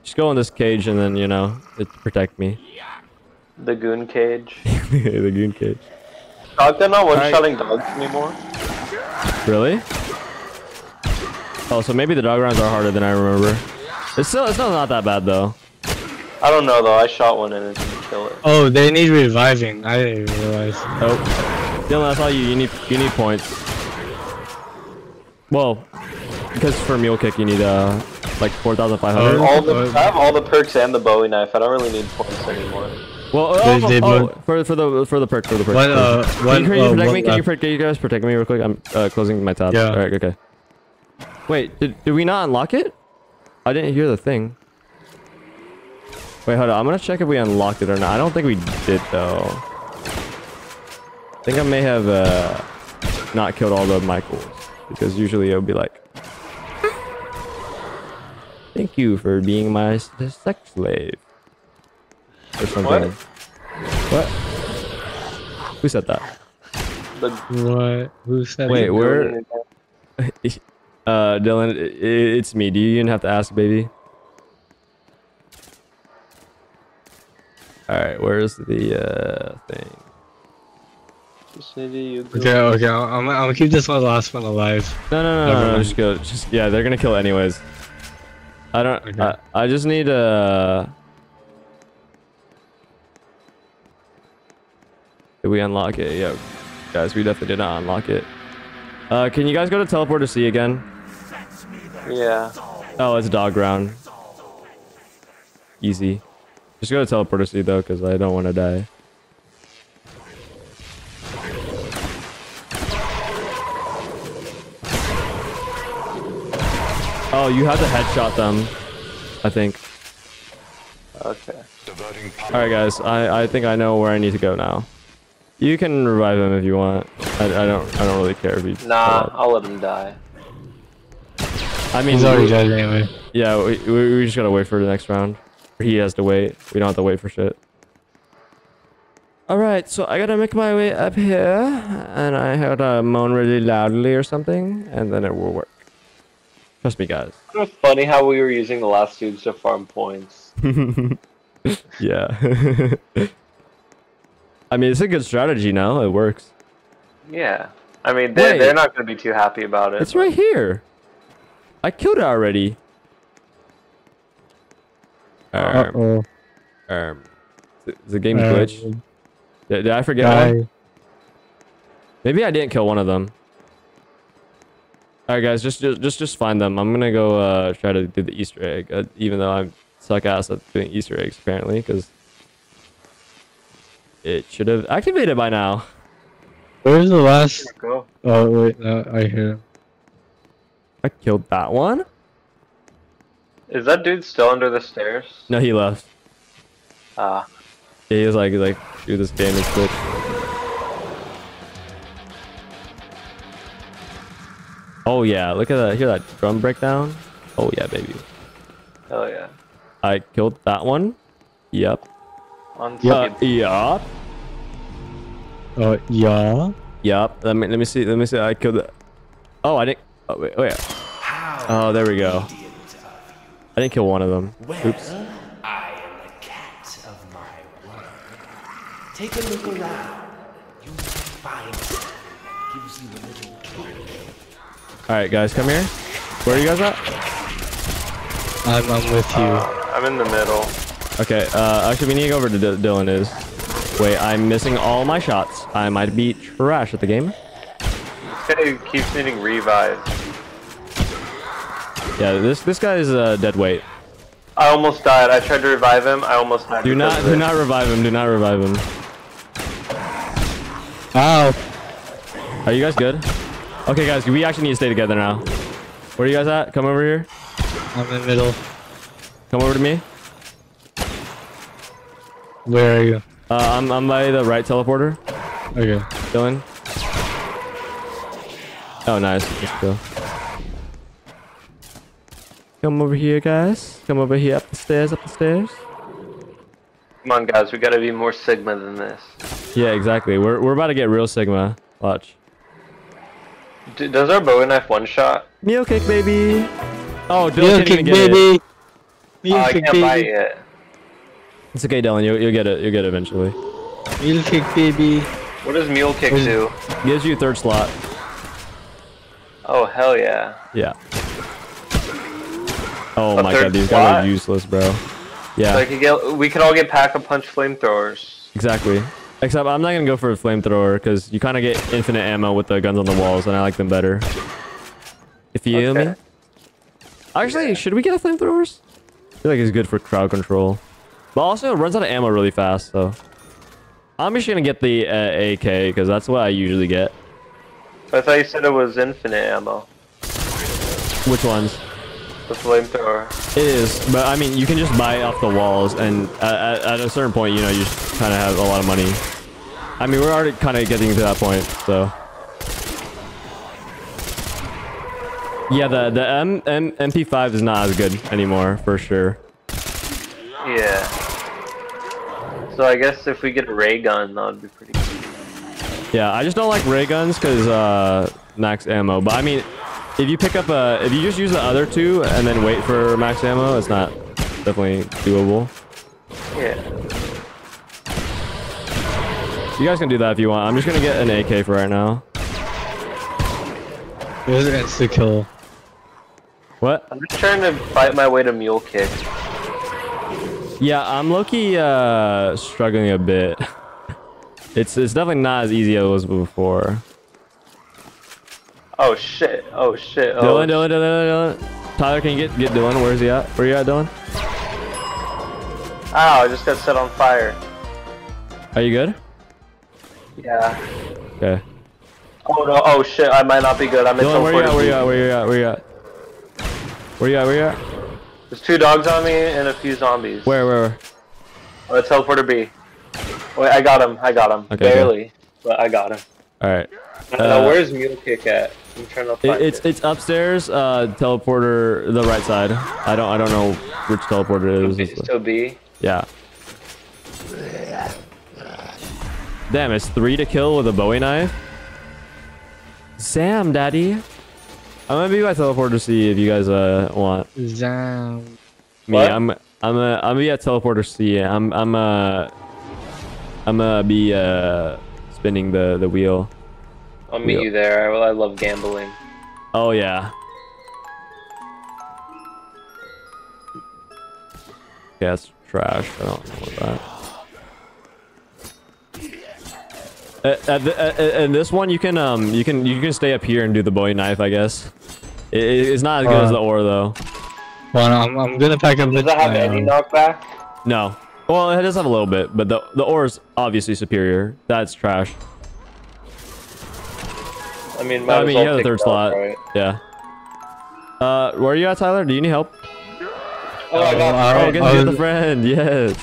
just go in this cage, and then you know it protect me. The goon cage. The goon cage. Dogs are not one-shotting dogs anymore. Really? Oh, so maybe the dog rounds are harder than I remember. It's still, it's still not that bad though. I don't know though. I shot one and it didn't kill it. Oh, they need reviving. I didn't even realize. Oh, Dylan, that's all you. You need, you need points. Well, because for Mule Kick you need uh like four thousand five hundred. I have all the perks and the Bowie knife. I don't really need points anymore. Well, oh, they, they oh, for for the for the perk for the perk. What, uh, what, can you, can you uh, protect what, me? Can uh, you, protect, can you guys protect me real quick? I'm uh, closing my tab. Yeah. All right. Okay. Wait, did, did we not unlock it? I didn't hear the thing. Wait, hold on. I'm gonna check if we unlocked it or not. I don't think we did, though. I think I may have uh, not killed all the Michaels. Because usually it would be like... Thank you for being my sex slave. Or something. What? What? Who said that? The... What? Who said that? Wait, where... Uh, Dylan, it's me. Do you even have to ask, baby? Alright, where's the, uh, thing? Okay, okay, I'm, I'm gonna keep this one last one alive. No, no, no, no, no, no, just go, just, yeah, they're gonna kill anyways. I don't, okay. I, I just need, uh... Did we unlock it? Yeah, guys, we definitely did not unlock it. Uh, can you guys go to Teleporter C again? Yeah. Oh, it's a dog round. Easy. Just go to Teleporter C though, because I don't want to die. Oh, you have to headshot them, I think. Okay. Alright guys, I, I think I know where I need to go now. You can revive him if you want. I, I don't. I don't really care if you. Nah, I'll let him die. I mean, he's already dead anyway. Yeah, we, we we just gotta wait for the next round. He has to wait. We don't have to wait for shit. All right, so I gotta make my way up here, and I heard a moan really loudly or something, and then it will work. Trust me, guys. It was funny how we were using the last tubes to farm points. Yeah. I mean, it's a good strategy now. It works. Yeah. I mean, they're, they're not going to be too happy about it. It's right here. I killed it already. Uh-oh. Um, um, is the game glitch? Um, did, did I forget? I... Maybe I didn't kill one of them. All right, guys, just just just just find them. I'm gonna go uh, try to do the Easter egg, uh, even though I suck ass at doing Easter eggs apparently, because it should have activated by now. Where's the last? Go. Oh wait, no, I hear him. I killed that one. Is that dude still under the stairs? No, he left. Ah. Uh. He was like, he's like, do this damage quick. Oh yeah, look at that. Hear that drum breakdown? Oh yeah, baby. Oh yeah. I killed that one. Yep. On yep. Yep. Uh, yeah. Yep. Let me let me see. Let me see. I killed it. Oh, I didn't. Oh wait. Oh yeah. Oh, there we go. I didn't kill one of them. Well, oops. I am the cat of my world. Take a look around. You will find something that gives you a little trick. Alright guys, come here. Where are you guys at? I'm, I'm with you. Uh, I'm in the middle. Okay, uh, actually we need to go over to D Dylan is. Wait, I'm missing all my shots. I might be trash at the game. This guy keeps needing revives. Yeah, this this guy is uh, dead weight. I almost died. I tried to revive him. I almost died. Do not do not revive him. Do not revive him. Ow. Are you guys good? Okay, guys, we actually need to stay together now. Where are you guys at? Come over here. I'm in the middle. Come over to me. Where are you? Uh, I'm I'm by the right teleporter. Okay. Dylan. Oh, nice. Let's go. Come over here, guys. Come over here, up the stairs, up the stairs. Come on, guys. We gotta be more Sigma than this. Yeah, exactly. We're we're about to get real Sigma. Watch. D does our Bowie Knife one shot? Mule Kick, baby. Oh, Dylan can't even get it. Mule Kick, baby. I can't buy it. It's okay, Dylan. You'll you'll get it. You'll get it eventually. Mule Kick, baby. What does Mule Kick do? Gives you third slot. Oh hell yeah. Yeah. Oh my god, these guys are useless, bro. Yeah. So I could get, we could all get Pack-a-Punch flamethrowers. Exactly. Except I'm not going to go for a flamethrower because you kind of get infinite ammo with the guns on the walls and I like them better. If you hear me? Actually, yeah. Should we get a flamethrowers? I feel like it's good for crowd control. But also, it runs out of ammo really fast, so... I'm just going to get the uh, A K because that's what I usually get. I thought you said it was infinite ammo. Which ones? The flamethrower. It is, but I mean, you can just buy it off the walls, and at, at, at a certain point, you know, you just kind of have a lot of money. I mean, we're already kind of getting to that point, so. Yeah, the the M, M, M P five is not as good anymore, for sure. Yeah. So I guess if we get a ray gun, that would be pretty cool. Yeah, I just don't like ray guns because uh, max ammo, but I mean. If you pick up a, if you just use the other two and then wait for max ammo, it's not definitely doable. Yeah. You guys can do that if you want. I'm just gonna get an A K for right now. There's an insta kill. What? I'm just trying to fight my way to Mule Kick. Yeah, I'm low-key uh, struggling a bit. It's it's definitely not as easy as it was before. Oh shit, oh shit, oh. Dylan, Dylan, Dylan, Dylan. Tyler, can you get, get Dylan? Where's he at? Where you at, Dylan? Ow, I just got set on fire. Are you good? Yeah. Okay. Oh no, oh shit, I might not be good. I'm in Dylan, where you at, where you at, where you at, where you at, where you at? There's two dogs on me and a few zombies. Where, where, where? Oh, it's Teleporter B. Wait, I got him, I got him. Okay, barely, okay. But I got him. Alright. Uh, uh, where's Mule Kick at? I'm trying to find it, it's it. It's upstairs. Uh, teleporter, the right side. I don't I don't know which teleporter it is. Still B. Yeah. Damn, it's three to kill with a Bowie knife. Sam, daddy. I'm gonna be by Teleporter to see if you guys uh want. Zam. Me, what? I'm I'm uh, I'm gonna be at Teleporter to see. I'm I'm uh I'm gonna be uh spinning the the wheel. I'll meet wheel. you there. I I love gambling. Oh yeah. Yeah, it's trash. I don't know about that. At, at the, at, at this one, you can um, you can you can stay up here and do the Bowie Knife, I guess. It, it's not as good uh, as the ore though. Well, I'm, I'm gonna pack up. Does it have any knockback? No. Well, it does have a little bit, but the the ore is obviously superior. That's trash. I mean, I mean, you have the third slot. Right? Yeah. Uh, where are you at, Tyler? Do you need help? Oh, oh I got. Oh, get to the friend. Yes.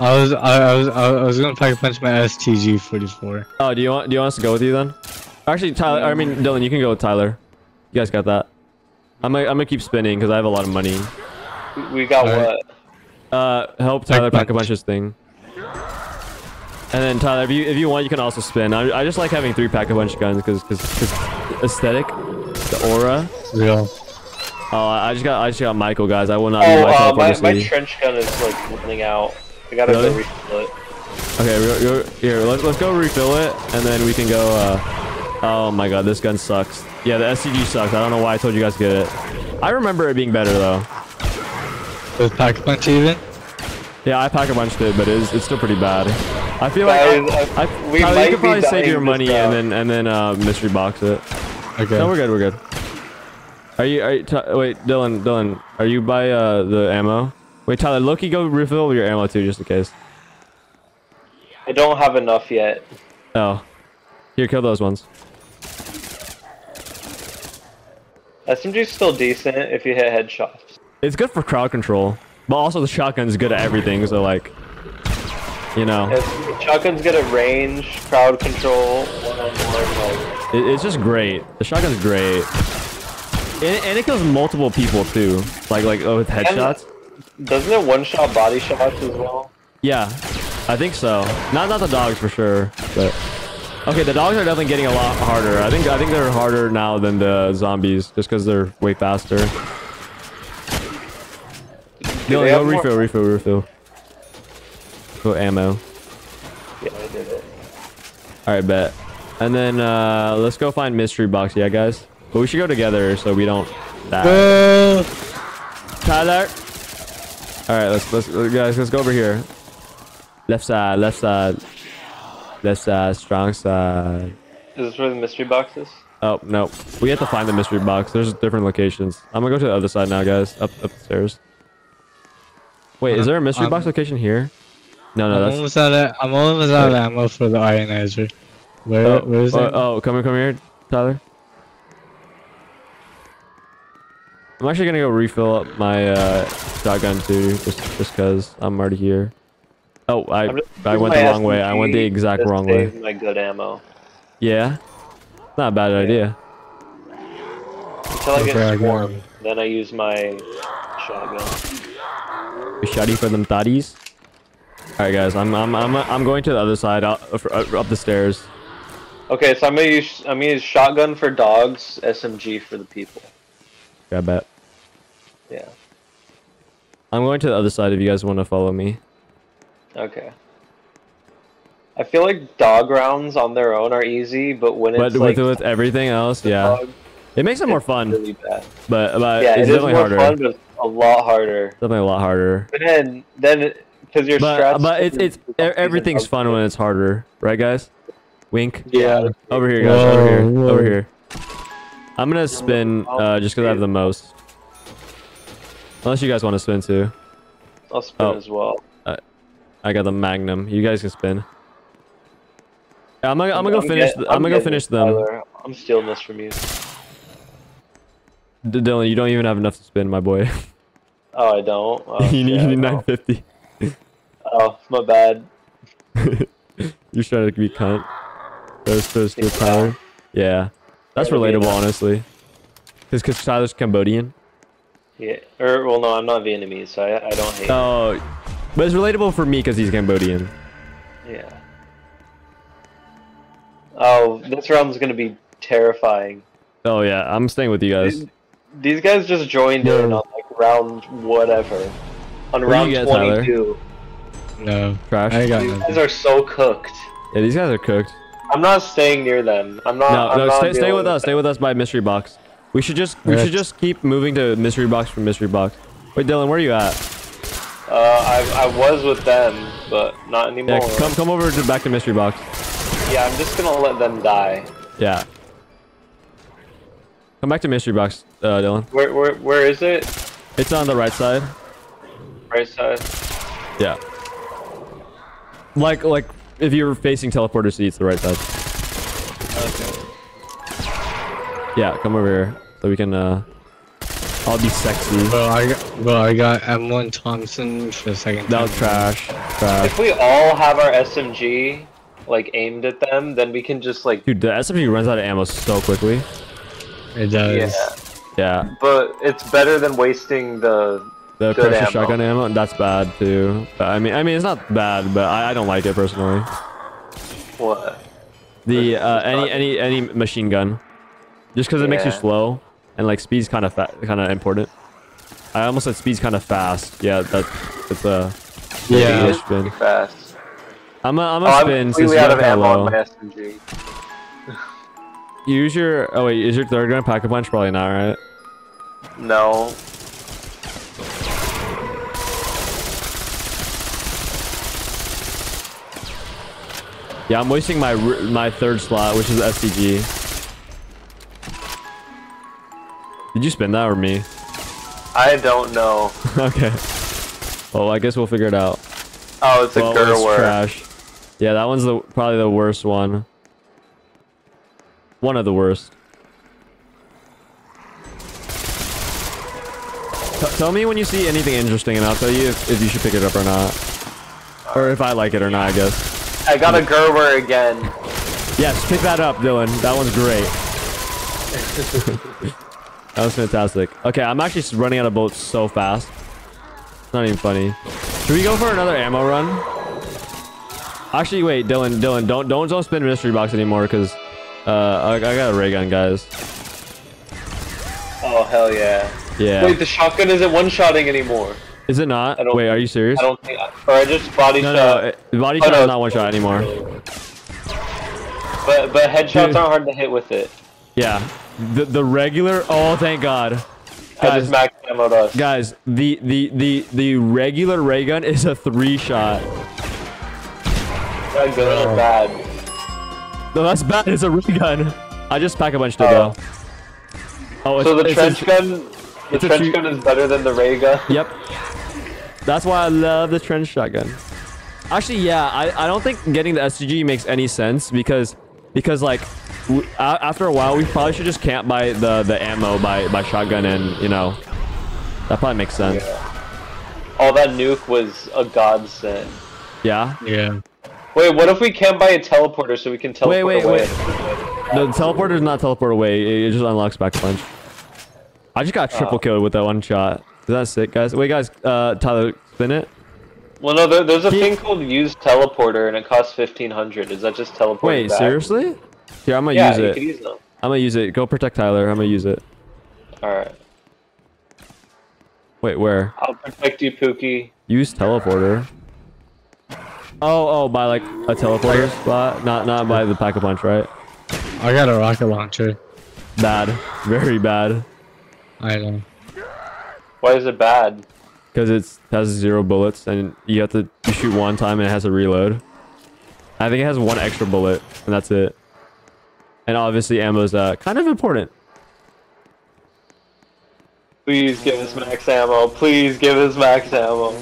I was I was I was gonna Pack-a-Punch my S T G forty-four. Oh, do you want do you want us to go with you then? Actually, Tyler, I mean Dylan, you can go with Tyler. You guys got that. I'm gonna I'm gonna keep spinning because I have a lot of money. We got what? Right. Uh, help Tyler Pack-a-Punch his thing. And then Tyler, if you if you want, you can also spin. I I just like having three Pack-a-Punch guns because because aesthetic, the aura. Yeah. Oh, I just got I just got Michael, guys. I will not. Oh, uh, my my trench gun is like running out. I gotta really? go refill it. Okay, go, go, here, let's, let's go refill it, and then we can go, uh... oh my god, this gun sucks. Yeah, the S C G sucks. I don't know why I told you guys to get it. I remember it being better, though. With Pack-a-Punch even? Yeah, I Pack-a-Punched it, but it's, it's still pretty bad. I feel that like... Is, I, I, we Tyler, you could probably save your money and then, and then, uh, mystery box it. Okay. No, we're good, we're good. Are you... Are you wait, Dylan, Dylan, are you by, uh, the ammo? Wait, Tyler, Loki, go refill your ammo too, just in case. I don't have enough yet. Oh. Here, kill those ones. S M G's still decent if you hit headshots. It's good for crowd control, but also the shotgun's good at everything, so like, you know. Yeah, shotgun's good at range, crowd control, one-on-one. It, it's just great. The shotgun's great. And, and it kills multiple people too, like, like oh, with headshots. And doesn't it one-shot body shots as well? Yeah, I think so. Not not the dogs for sure, but okay, the dogs are definitely getting a lot harder. I think I think they're harder now than the zombies, just because they're way faster. No, no refill, refill, refill. Go ammo. Yeah, I did it. All right, bet. And then uh, let's go find mystery box, yeah, guys. But we should go together so we don't die. Uh, Tyler. All right, let's let's guys, let's go over here. Left side, left side, left side, strong side. Is this where the mystery box is? Oh no, we have to find the mystery box. There's different locations. I'm gonna go to the other side now, guys. Up upstairs. Wait, um, is there a mystery um, box location here? No, no, I'm that's. Almost out of, I'm almost out of ammo for the ionizer. Where? Oh, where is oh, it? Oh, come here, come here, Tyler. I'm actually gonna go refill up my uh, shotgun too, just just cause I'm already here. Oh, I I went the wrong way. I went the exact wrong way. My good ammo. Yeah, not a bad yeah. idea. Until I get swarmed, then I use my shotgun. You shotty for them thotties. All right, guys, I'm I'm I'm I'm going to the other side, up, up the stairs. Okay, so I'm gonna use I'm gonna use shotgun for dogs, S M G for the people. Grab that. Yeah. I'm going to the other side if you guys want to follow me. Okay. I feel like dog rounds on their own are easy, but when it's but with, like... with everything else, yeah. Dog, it makes it more fun. Really bad. But, but yeah, it's it is definitely more harder. Fun, but it's a lot harder. Definitely a lot harder. But then, then because you're stressed... But it's, it's, everything's fun when it's harder. Right, guys? Wink. Yeah. Over here, guys. Whoa, over here. Whoa. Over here. I'm gonna spin uh, just because I have the most. Unless you guys want to spin too. I'll spin oh. as well. Uh, I got the Magnum. You guys can spin. Yeah, I'm gonna I'm gonna go finish. I'm, I'm gonna go finish them. Tyler, I'm stealing this from you. D Dylan, you don't even have enough to spin, my boy. Oh, I don't. Oh, you need, yeah, you need nine fifty. Oh, my bad. You're trying to be cunt. Those those the power. Yeah. That's relatable, honestly. Cause, cause Tyler's Cambodian. Yeah. Or well, no, I'm not Vietnamese, so I, I don't hate. Oh, it. But it's relatable for me cause he's Cambodian. Yeah. Oh, this round's gonna be terrifying. Oh yeah, I'm staying with you guys. These, these guys just joined no. in on like round whatever. On what round twenty-two. Tyler? No, trash. I got these nothing. Guys are so cooked. Yeah, these guys are cooked. I'm not staying near them. I'm not. No, I'm no, not stay, stay with us. Them. Stay with us by mystery box. We should just, we right. should just keep moving to mystery box from mystery box. Wait, Dylan, where are you at? Uh, I, I was with them, but not anymore. Yeah, come, come over to back to mystery box. Yeah, I'm just gonna let them die. Yeah. Come back to mystery box, uh, Dylan. Where, where, where is it? It's on the right side. Right side. Yeah. Like, like, if you're facing teleporter seats, the right side. Okay. Yeah, come over here so we can. Uh, I'll be sexy. Well, I got, well, I got M one Thompson for the second time. That was trash. trash. If we all have our S M G like aimed at them, then we can just like. Dude, the S M G runs out of ammo so quickly. It does. Yeah. Yeah. But it's better than wasting the the good pressure ammo. Shotgun ammo, and that's bad too. But, I mean, I mean, it's not bad, but I, I don't like it personally. What? The uh, any any any machine gun, just because it yeah. makes you slow, and like speed's kind of kind of important. I almost said speed's kind of fast. Yeah, that's it's a yeah. yeah spin. Fast. I'm a I'm a oh, spin. I'm completely out of ammo on my S M G. Use your. Oh wait, is your third gun Pack-a-Punch? Probably not, right? No. Yeah, I'm wasting my my third slot, which is S C G. Did you spin that or me? I don't know. Okay. Well, I guess we'll figure it out. Oh, it's well, a Gerber. Trash. Yeah, that one's the probably the worst one. One of the worst. T tell me when you see anything interesting, and I'll tell you if, if you should pick it up or not, or if I like it or not. I guess. I got a Gerber again. Yes, pick that up, Dylan. That one's great. That was fantastic. Okay, I'm actually running out of bullets so fast. It's not even funny. Should we go for another ammo run? Actually, wait, Dylan, Dylan, don't don't don't spin mystery box anymore, because. Uh, I, I got a raygun, guys. Oh hell yeah! Yeah. Wait, the shotgun isn't one-shotting anymore. Is it not? I don't Wait, think, are you serious? I don't think. I, or I just body no, shot. No, no, body oh, shot no, is not one-shot anymore. But but headshots Dude. aren't hard to hit with it. Yeah. The the regular. Oh, thank God. Guys, I just maxed ammoed us. Guys, the the the the regular raygun is a three-shot. That's good. Oh. Bad. No, that's bad. It's a raygun. I just Pack-a-Punch to go. Oh, it's, so the it's trench a, gun, the it's trench gun is better than the raygun. Yep. That's why I love the trench shotgun. Actually, yeah, I I don't think getting the S G makes any sense because because like we, a, after a while we probably should just camp by the the ammo by by shotgun, and you know that probably makes sense. Yeah. Oh, that nuke was a godsend. Yeah. Yeah. Wait, what if we can buy a teleporter so we can teleport wait, wait, away? Wait, wait, No, the teleporter does not teleport away. It just unlocks Back-a-Punch. I just got triple uh, killed with that one shot. Is that sick, guys? Wait, guys, uh, Tyler, spin it. Well, no, there, there's a he, thing called use teleporter, and it costs fifteen hundred. Is that just teleporting Wait, back? seriously? Here, I'm gonna yeah, use it. Can use them. I'm gonna use it. Go protect Tyler. I'm gonna use it. Alright. Wait, where? I'll protect you, Pookie. Use teleporter. Oh, oh, by like a teleporter spot, not not by the Pack-a-Punch, right? I got a rocket launcher. Bad, very bad. I know. Why is it bad? Because it has zero bullets, and you have to you shoot one time, and it has to reload. I think it has one extra bullet, and that's it. And obviously, ammo is uh, kind of important. Please give us max ammo. Please give us max ammo.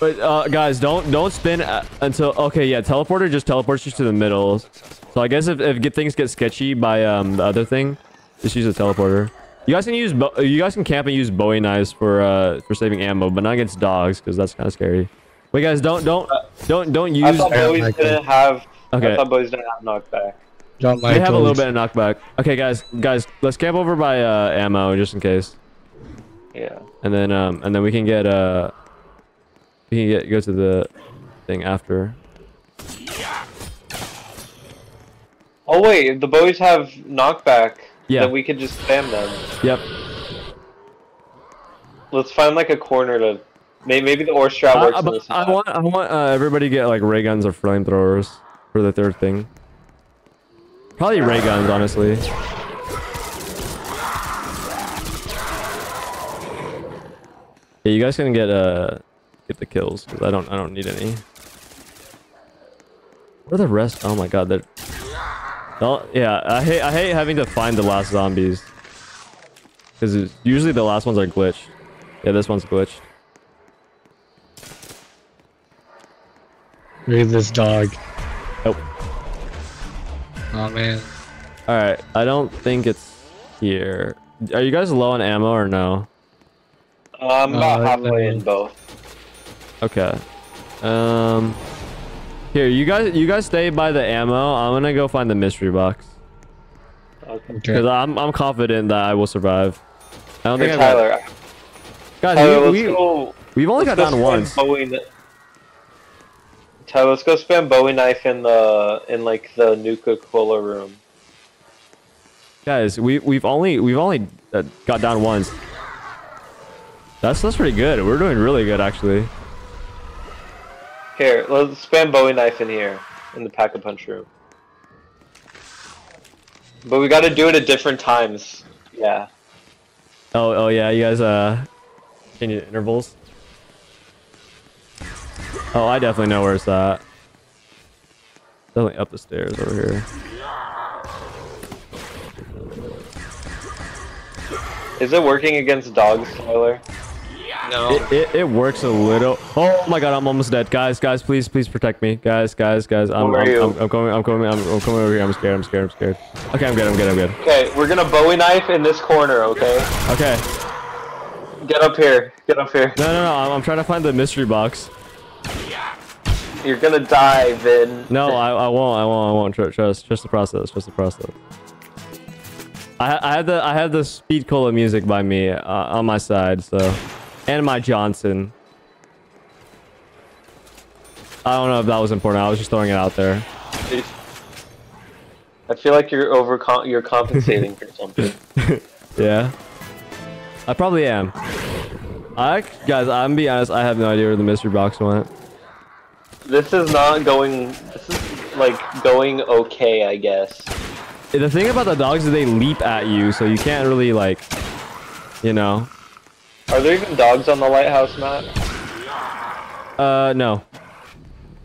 But uh, guys, don't don't spin until okay. Yeah, teleporter just teleports you to the middle. So I guess if, if things get sketchy by um, the other thing, just use a teleporter. You guys can use bo you guys can camp and use Bowie knives for uh, for saving ammo, but not against dogs because that's kind of scary. Wait, guys, don't don't don't don't use. I thought Bowie's didn't have. Okay. I thought Bowie's didn't have knockback. Don't like. They have a little bit of knockback. Okay, guys, guys, let's camp over by uh, ammo just in case. Yeah. And then um and then we can get uh. We can get go to the thing after. Oh wait, the Bowies have knockback. Yeah. That we could just spam them. Yep. Let's find like a corner to. Maybe, maybe the ore strat works. Uh, in this I want I want uh, everybody to get like ray guns or flamethrowers for the third thing. Probably ray guns, honestly. Yeah, you guys can get uh get the kills because I don't I don't need any. What are the rest? Oh my god, that. Oh yeah, I hate I hate having to find the last zombies because usually the last ones are glitched. Yeah, this one's glitched. Look at this dog. Nope. Oh man. Alright, I don't think it's here. Are you guys low on ammo or no? Uh, I'm about uh, halfway in both. Okay. Um Here, you guys you guys stay by the ammo. I'm gonna go find the mystery box. Okay. Because I'm I'm confident that I will survive. I don't hey, think Tyler. I got... Tyler, we, we, go. We've only let's got down once. Tyler, let's go spam Bowie Knife in the in like the Nuka Cola room. Guys, we we've only we've only got down once. That's that's pretty good. We're doing really good actually. Here, let's spam Bowie Knife in here in the Pack-a-Punch room. But we got to do it at different times. Yeah. Oh oh yeah, you guys uh, can you intervals? Oh, I definitely know where it's at. Definitely up the stairs over here. Is it working against dogs, Tyler? No. It, it, it works a little. Oh my god, I'm almost dead. Guys, guys, please, please protect me. Guys, guys, guys. I'm, where I'm, are you? I'm, I'm coming, I'm coming, I'm, I'm coming over here. I'm scared, I'm scared, I'm scared. Okay, I'm good, I'm good, I'm good. Okay, we're gonna Bowie Knife in this corner, okay? Okay. Get up here, get up here. No, no, no, I'm, I'm trying to find the mystery box. You're gonna die, Vin. No, I, I won't. I won't. I won't. Trust, trust, trust the process. Trust the process. I, I had the, I had the Speed Cola music by me uh, on my side, so, and my Johnson. I don't know if that was important. I was just throwing it out there. I feel like you're over, you're compensating for something. Yeah, I probably am. I, guys, I'm gonna be honest. I have no idea where the mystery box went. This is not going, this is like going okay, I guess. The thing about the dogs is they leap at you, so you can't really like, you know. Are there even dogs on the lighthouse map? Uh, no.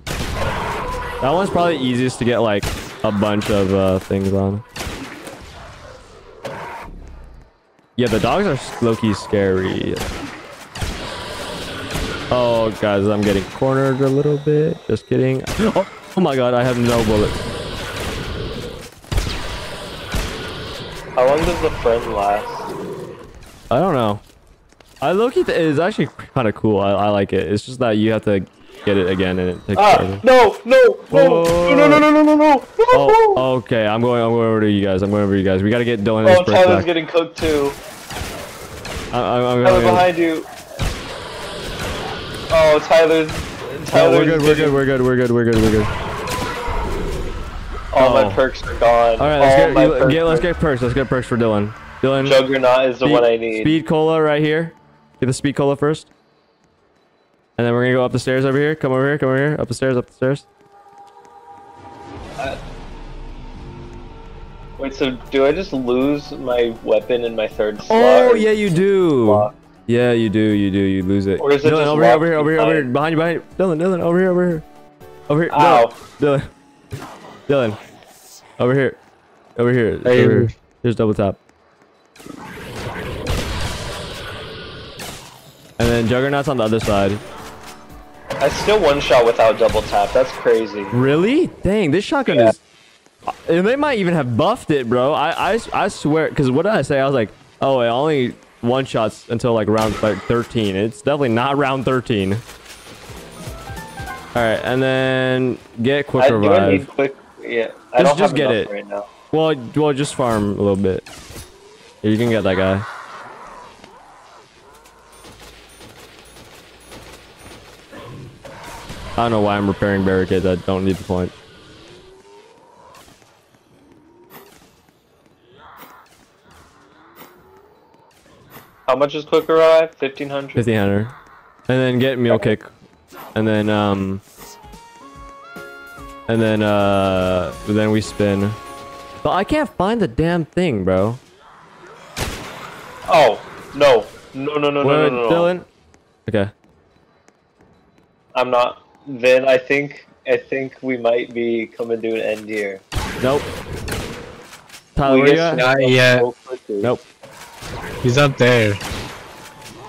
That one's probably easiest to get like a bunch of uh, things on. Yeah, the dogs are low-key scary. Oh, guys, I'm getting cornered a little bit. Just kidding. Oh, oh my god, I have no bullets. How long does the friend last? I don't know. I low-key th is actually kind of cool. I, I like it. It's just that you have to get it again and it takes ah, forever. No, no, no, no, no, no, no, no, no, no. Oh, okay, I'm going, I'm going over to you guys. I'm going over to you guys. We got to get Dylan and his first back. Oh, Tyler's getting cooked too. I, I, I'm Tyler behind you. Oh, Tyler's... Tyler's oh, we're good, we're good, we're good, we're good, we're good, we're good. All oh. my perks are gone. All right, let's, All get, my perks get, let's get perks. Let's get perks for Dylan. Dylan. Juggernaut is the speed, one I need. Speed Cola right here. Get the Speed Cola first. And then we're going to go up the stairs over here. Come over here, come over here. Up the stairs, up the stairs. Uh, wait, so do I just lose my weapon in my third slot? Oh, yeah, you do. Slot? Yeah, you do, you do, you lose it. Or is it Dylan, over here, over here, over here, over here, behind you, behind you. Dylan, Dylan, over here, over here. Over here, Ow. Dylan. Dylan. Dylan. Over here. Over here. Over here. Here's double tap. And then Juggernaut's on the other side. I still one shot without double tap. That's crazy. Really? Dang, this shotgun yeah. is... And they might even have buffed it, bro. I, I, I swear, because what did I say? I was like, oh, it only... one shots until like round like thirteen. It's definitely not round thirteen. All right, and then get quick I, revive. Do I need quick, yeah, I just, don't just have get it. Right now. Well, well, just farm a little bit. You can get that guy. I don't know why I'm repairing barricades. I don't need the point. How much is Quick Revive? fifteen hundred? fifteen hundred. And then get Mule Kick. And then, um... And then, uh... Then we spin. But I can't find the damn thing, bro. Oh. No. No, no, no, Where, no, no, no. Dylan? Okay. I'm not. Vin, I think... I think we might be coming to an end here. Nope. Tyler, where you at? Not yet. Nope. He's up there.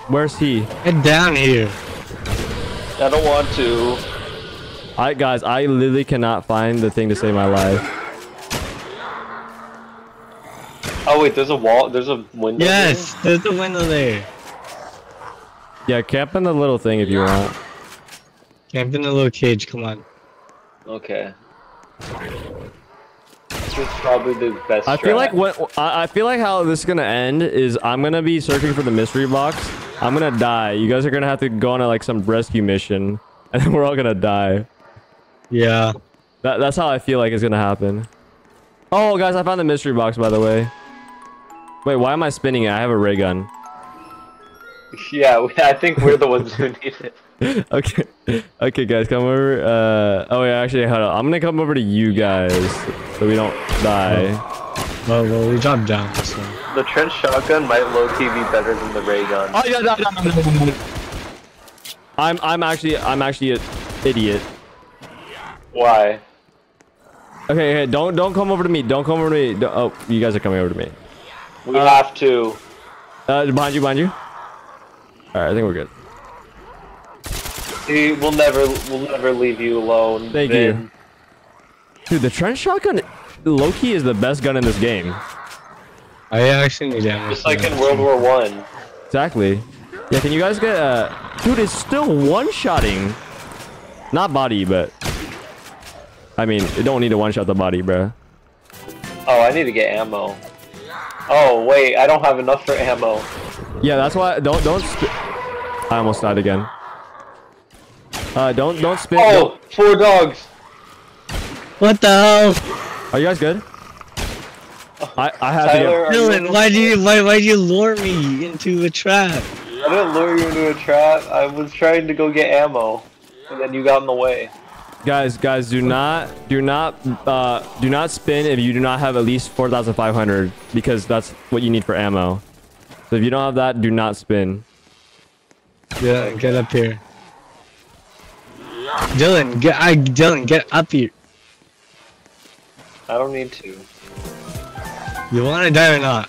Where's he? And down here. I don't want to. I guys, I literally cannot find the thing to save my life. Oh wait, there's a wall. There's a window. Yes, there? There's a window there. Yeah, camp in the little thing if you want. Camp in the little cage. Come on. Okay. This is probably the best. I feel like what I feel like how this is gonna end is I'm gonna be searching for the mystery box. I'm gonna die. You guys are gonna have to go on a, like some rescue mission, and then we're all gonna die. Yeah. That that's how I feel like it's gonna happen. Oh, guys, I found the mystery box by the way. Wait, why am I spinning it? I have a ray gun. Yeah, I think we're the ones who need it. Okay, okay, guys, come over. Uh, oh yeah, actually, hold on. I'm gonna come over to you guys so we don't die. Well, well, we jumped down. So. The trench shotgun might low-key be better than the ray gun. Oh yeah, no, no, no. I'm, I'm actually, I'm actually an idiot. Why? Okay, hey, don't, don't come over to me. Don't come over to me. Don't, oh, you guys are coming over to me. We uh, have to. Uh, behind you, behind you. All right, I think we're good. See, we'll never, we'll never leave you alone. Thank Vin. you. Dude, the trench shotgun, low-key, is the best gun in this game. I actually need that. Just like in World War One. Exactly. Yeah, can you guys get uh dude, it's still one-shotting. Not body, but... I mean, you don't need to one-shot the body, bro. Oh, I need to get ammo. Oh, wait, I don't have enough for ammo. Yeah, that's why... Don't... don't. I almost died again. Uh, don't, don't spin. Oh, don't. Four dogs. What the hell? Are you guys good? Oh, I, I have Tyler, to get... Dylan, why did you, why, why'd you lure me into a trap? I didn't lure you into a trap. I was trying to go get ammo, and then you got in the way. Guys, guys, do not, do not, uh, do not spin if you do not have at least four thousand five hundred, because that's what you need for ammo. So if you don't have that, do not spin. Yeah, get up here. Dylan, get I Dylan, get up here. I don't need to. You want to die or not?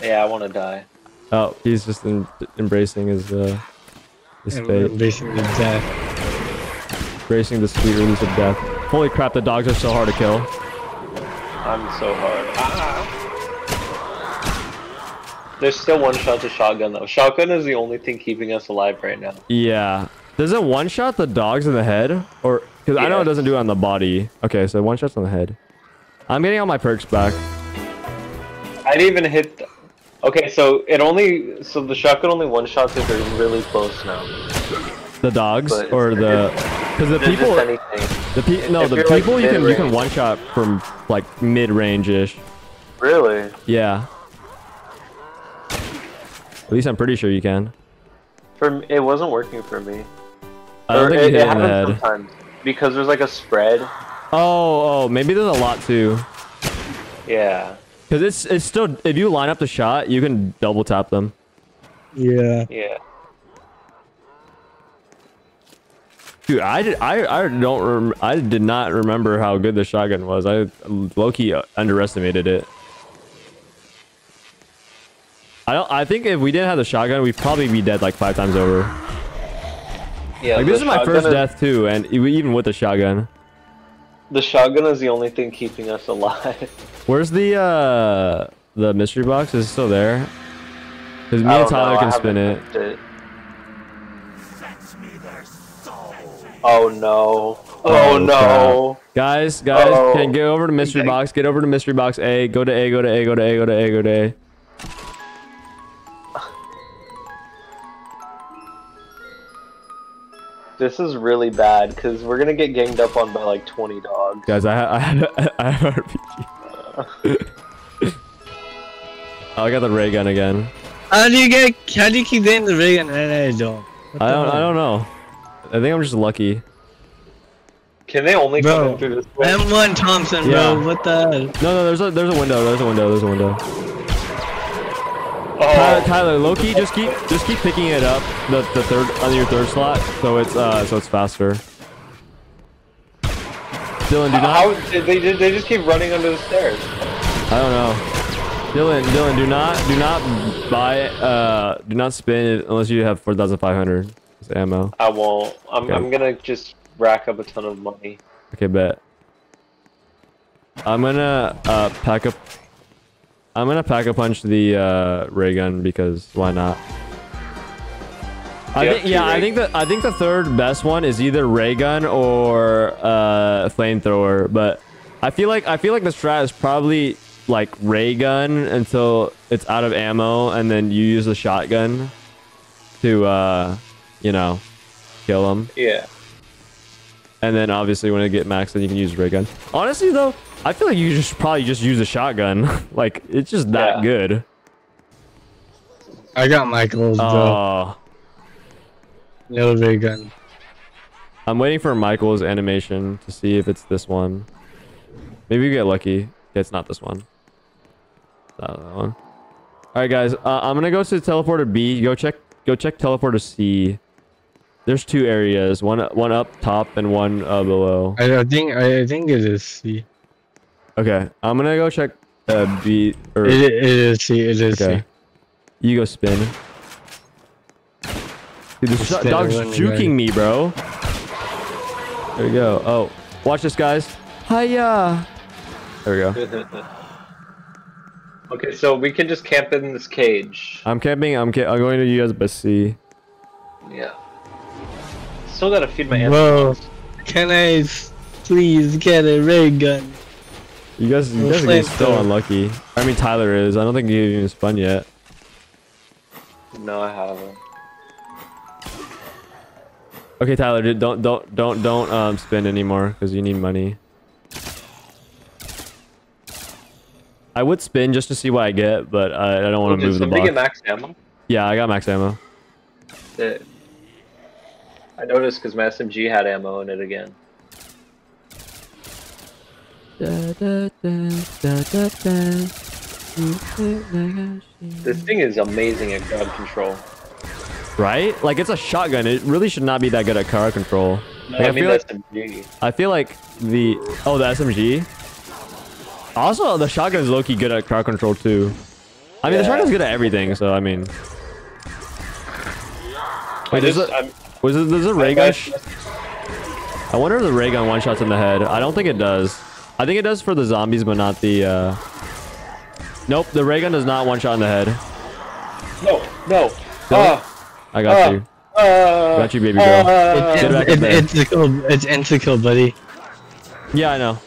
Yeah, I want to die. Oh, he's just in, embracing his uh, his fate. Embracing the death. Embracing the sweet release of death. Holy crap, the dogs are so hard to kill. I'm so hard. Ah. There's still one shot to shotgun though. Shotgun is the only thing keeping us alive right now. Yeah. Does it one-shot the dogs in the head? Or, because yeah. I know it doesn't do it on the body. Okay, so one-shot's on the head. I'm getting all my perks back. I didn't even hit... The... Okay, so it only... So the shotgun only one-shots if they're really close now. The dogs? But or the... Because the people... The pe no, if the people like you can you can one-shot from, like, mid-range-ish. Really? Yeah. At least I'm pretty sure you can. For It wasn't working for me. I don't think it, it happens sometimes because there's like a spread. Oh, oh, maybe there's a lot too. Yeah. Because it's it's still if you line up the shot, you can double tap them. Yeah. Yeah. Dude, I did I I don't rem I did not remember how good the shotgun was. I low-key underestimated it. I don't. I think if we didn't have the shotgun, we'd probably be dead like five times over. Yeah, like, this is my first is, death too, and even with the shotgun. The shotgun is the only thing keeping us alive. Where's the uh the mystery box? Is it still there? Because me and Tyler know. can spin it. it. Oh no! Oh, oh no! Crap. Guys, guys, oh. can get over to mystery okay. box. Get over to mystery box A. Go to A. Go to A. Go to A. Go to A. Go to A. This is really bad because we're gonna get ganged up on by like twenty dogs. Guys, I ha I had a, I have R P G. Uh. Oh, I got the ray gun again. How do you get? How do you keep getting the Raygun? I don't. I don't. I don't know. I think I'm just lucky. Can they only bro. come in through this way? M one Thompson, yeah. bro. What the? Heck? No, no. There's a there's a window. There's a window. There's a window. Oh. Tyler, Tyler, Loki, just keep just keep picking it up the the third on your third slot, so it's uh so it's faster. Dylan, do not. How, they just they just keep running under the stairs. I don't know. Dylan, Dylan, do not, do not buy, uh, do not spin it unless you have four thousand five hundred ammo. I won't. I'm, okay. I'm gonna just rack up a ton of money. Okay, bet. I'm gonna uh, pack up. I'm gonna pack a punch the uh, Raygun because why not? I think, yeah, I think that I think the third best one is either Raygun or uh, flamethrower, but I feel like I feel like the strat is probably. Like Raygun until it's out of ammo, and then you use the shotgun to, uh, you know, kill them. Yeah. And then obviously when it get max, then you can use Raygun. Honestly though, I feel like you just probably just use a shotgun. Like it's just that yeah. good. I got Michael's. Oh. No Raygun. I'm waiting for Michael's animation to see if it's this one. Maybe we get lucky. Yeah, it's not this one. Not that one. All right, guys. Uh, I'm gonna go to Teleporter B. Go check. Go check Teleporter C. There's two areas. One. One up top and one uh, below. I think. I think it is C. Okay. I'm gonna go check uh, B. Or... It, it is C. It is okay. C. You go spin. Dude, this sh dog's juking me, bro. There we go. Oh, watch this, guys. Hiya. There we go. Okay, so we can just camp in this cage. I'm camping. I'm, ca I'm going to U S Best C. Yeah. Still gotta feed my animals. Whoa. Can I please get a ray gun? You guys, you guys are so unlucky. I mean, Tyler is. I don't think you've even spun yet. No, I haven't. Okay, Tyler, dude, don't, don't, don't, don't um spend anymore because you need money. I would spin just to see what I get, but I, I don't want to move the block. Did somebody get max ammo? Yeah, I got max ammo. It, I noticed because my S M G had ammo in it again. This thing is amazing at crowd control. Right? Like, it's a shotgun. It really should not be that good at crowd control. No, like, I, I mean, feel the S M G. Like, I feel like the... Oh, the S M G? Also, the shotgun's low-key good at crowd control, too. I mean, yeah. the shotgun's good at everything, so, I mean... Wait, there's just, a... Was it, there's a Raygun... I wonder if the Raygun one-shots in the head. I don't think it does. I think it does for the zombies, but not the, uh... Nope, the Raygun does not one-shot in the head. No, no. Uh, I got uh, you. Uh, got you, baby girl. Uh, it's back it's, it's, it's, cool, it's insta-kill, buddy. Yeah, I know.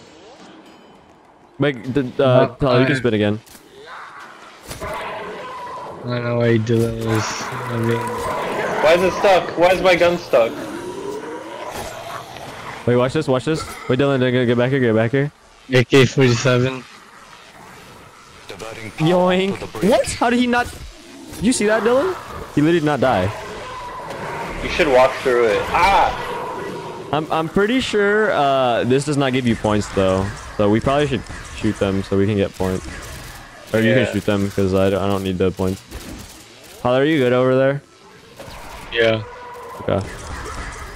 Make the uh, Tyler, uh, you can spin again. I don't know why you do this. I mean, why is it stuck? Why is my gun stuck? Wait, watch this, watch this. Wait, Dylan, get back here, get back here. A K forty-seven. Yoink. What? How did he not? Did you see that, Dylan? He literally did not die. You should walk through it. Ah! I'm, I'm pretty sure uh, this does not give you points, though. So we probably should shoot them so we can get points. Or yeah. you can shoot them, because I, I don't need the points. Tyler, are you good over there? Yeah. Okay.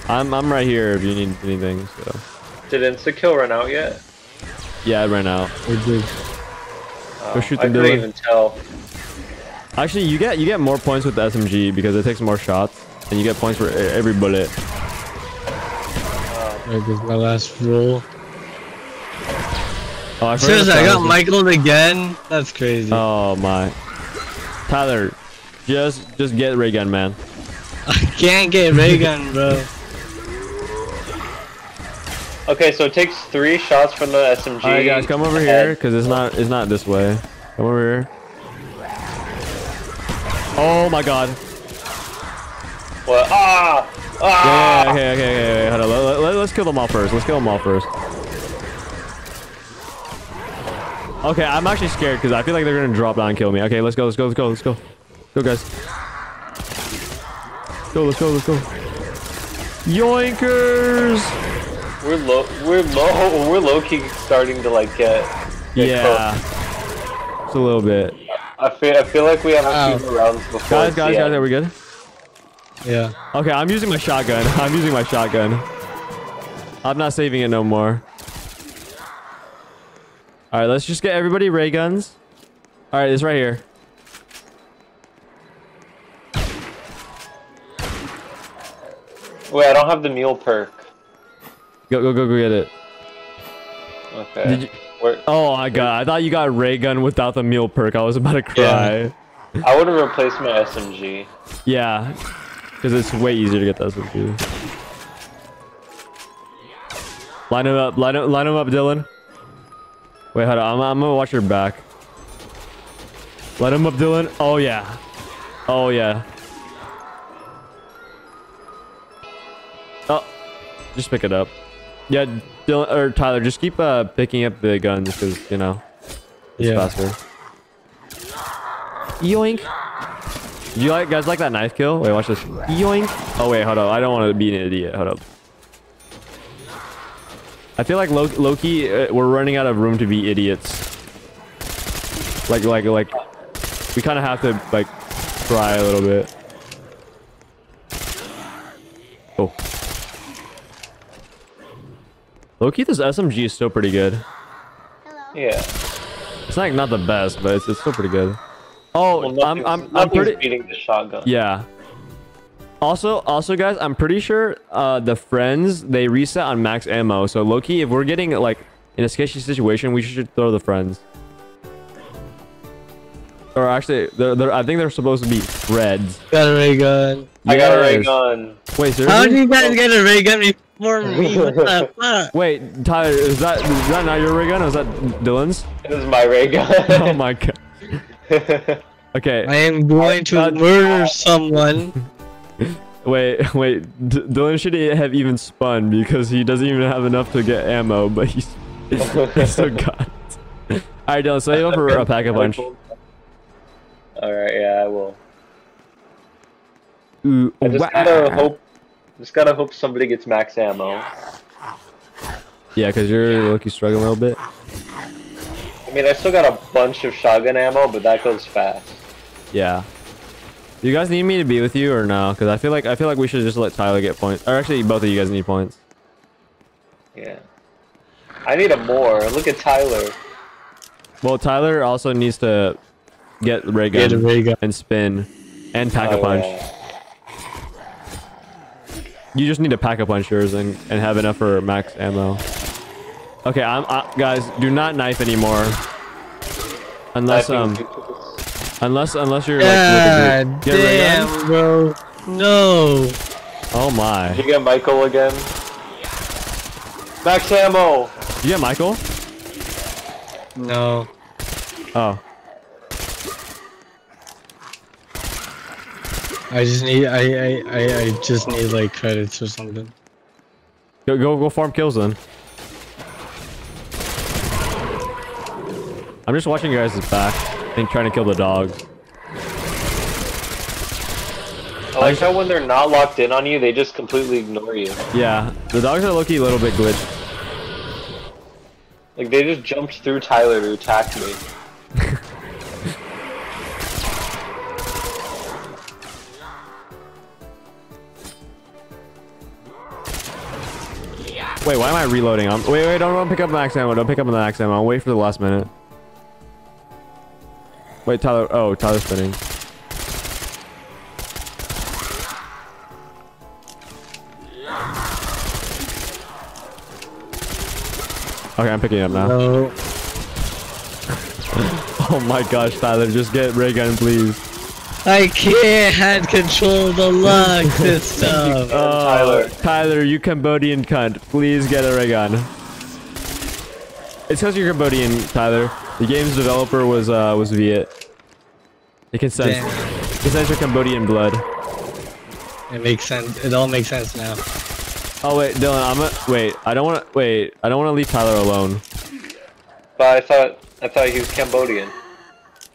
I'm, I'm right here if you need anything, so... Did insta-kill run out yet? Yeah, it ran out. It did. Oh, Go shoot them, I couldn't even tell. Actually, you get, you get more points with the S M G, because it takes more shots. And you get points for every bullet. That was my last roll. Oh, seriously, I got Michael again? That's crazy. Oh my. Tyler, just just get Raygun, man. I can't get Raygun, bro. Okay, so it takes three shots from the S M G. Alright guys, come over here, cause it's not it's not this way. Come over here. Oh my god. What? Ah! Ah! Yeah, okay, okay, okay, okay. Hold on. Let, let, let's kill them all first. Let's kill them all first. Okay, I'm actually scared because I feel like they're gonna drop down and kill me. Okay, let's go, let's go, let's go, let's go. Go, guys. Go, let's go, let's go. Yoinkers! We're low, we're low, we're low-key starting to, like, get... get yeah. Cold. Just a little bit. I feel, I feel like we haven't wow. seen the rounds before. Guys, guys, yet. guys, are we good? Yeah. Okay, I'm using my shotgun. I'm using my shotgun. I'm not saving it no more. Alright, let's just get everybody ray guns. Alright, it's right here. Wait, I don't have the mule perk. Go, go, go, go get it. Okay. Did you... Where... Oh my god, I thought you got ray gun without the mule perk. I was about to cry. Yeah. I would have replaced my S M G. Yeah, because it's way easier to get the S M G. Line them up, line them, line them up, Dylan. Wait, hold on. I'm, I'm gonna watch your back. Let him up, Dylan. Oh, yeah. Oh, yeah. Oh. Just pick it up. Yeah, Dylan, or Tyler, just keep uh, picking up the gun just because, you know, it's yeah. faster. Yoink. Do you like, guys like that knife kill? Wait, watch this. Yoink. Oh, wait, hold up. I don't want to be an idiot. Hold up. I feel like Loki, uh, we're running out of room to be idiots. Like, like, like, we kind of have to, like, try a little bit. Oh. Loki, this S M G is still pretty good. Hello. Yeah. It's like not the best, but it's, it's still pretty good. Oh, well, I'm, I'm, I'm pretty. Beating the shotgun. Yeah. Also, also, guys, I'm pretty sure uh, the friends, they reset on max ammo. So, low-key, if we're getting, like, in a sketchy situation, we should throw the friends. Or, actually, they're, they're, I think they're supposed to be reds. Got a ray gun. Yes. I got a ray gun. Wait, seriously? How did you guys get a ray gun before me? What the fuck? Wait, Tyler, is that, is that not your ray gun? Or is that Dylan's? It is my ray gun. Oh, my God. Okay. I am going to uh, murder someone. Wait, wait, D Dylan shouldn't have even spun because he doesn't even have enough to get ammo, but he's, he's still got it. Alright, Dylan, save up for a Pack-a-Punch. Alright, yeah, I will. Ooh, I just wow. gotta hope, just gotta hope somebody gets max ammo. Yeah, because you're lucky struggling a little bit. I mean, I still got a bunch of shotgun ammo, but that goes fast. Yeah. Do you guys need me to be with you or no? Because I feel like I feel like we should just let Tyler get points. Or actually, both of you guys need points. Yeah. I need a more. Look at Tyler. Well, Tyler also needs to get ray gun, get ray gun. and spin and pack oh, a punch. Yeah. You just need to pack a punch yours and and have enough for max ammo. Okay, I'm I, guys. Do not knife anymore. Unless um. Unless, unless you're God like, looking to get damn, bro. No. Oh my. Did you get Michael again? Max ammo. Did you get Michael? No. Oh. I just need, I, I, I, I just need like credits or something. Go, go, go farm kills then. I'm just watching you guys' back. And trying to kill the dogs. I like how when they're not locked in on you, they just completely ignore you. Yeah, the dogs are low-key a little bit glitched. Like, they just jumped through Tyler to attack me. Wait, why am I reloading? I'm, wait, wait, don't, don't pick up max ammo. Don't pick up the max ammo. I'll wait for the last minute. Wait, Tyler. Oh, Tyler's spinning. Okay, I'm picking up now. No. Oh my gosh, Tyler, just get ray gun, please. I can't hand control the lock system. Oh, Tyler. Tyler, you Cambodian cunt. Please get a ray gun. It's because you're Cambodian, Tyler. The game's developer was uh was Viet. It can sense, it can sense your Cambodian blood. It makes sense. It all makes sense now. Oh wait, Dylan, I'm a, wait. I don't want to wait. I don't want to leave Tyler alone. But I thought I thought he was Cambodian.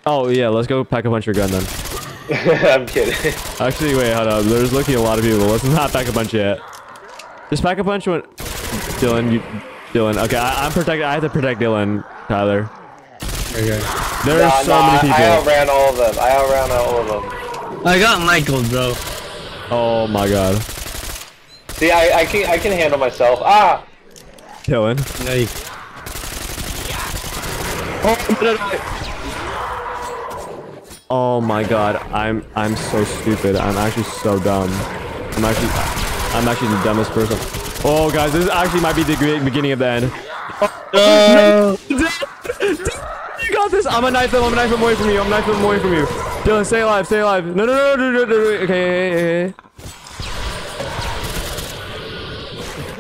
Oh yeah, let's go pack a bunch of your gun then. I'm kidding. Actually, wait, hold up. There's looking a lot of people. Let's not Pack-a-Punch yet. Just Pack-a-Punch when... Dylan, you... Dylan. Okay, I, I'm protected. I have to protect Dylan, Tyler. Okay. There nah, are so nah, many people. I outran all of them. I outran all of them. I got Michael, bro. Oh my god. See, I, I can I can handle myself. Ah! Dylan. Nice. Oh, no, no, no. Oh my god, I'm I'm so stupid. I'm actually so dumb. I'm actually I'm actually the dumbest person. Oh guys, this actually might be the beginning of the end. Oh, no. You got this. I'm a knife them. I'm a knife them away from you. I'm a knife them away from you. Dylan, stay alive. Stay alive. No, no, no, no, no, no. no. Okay.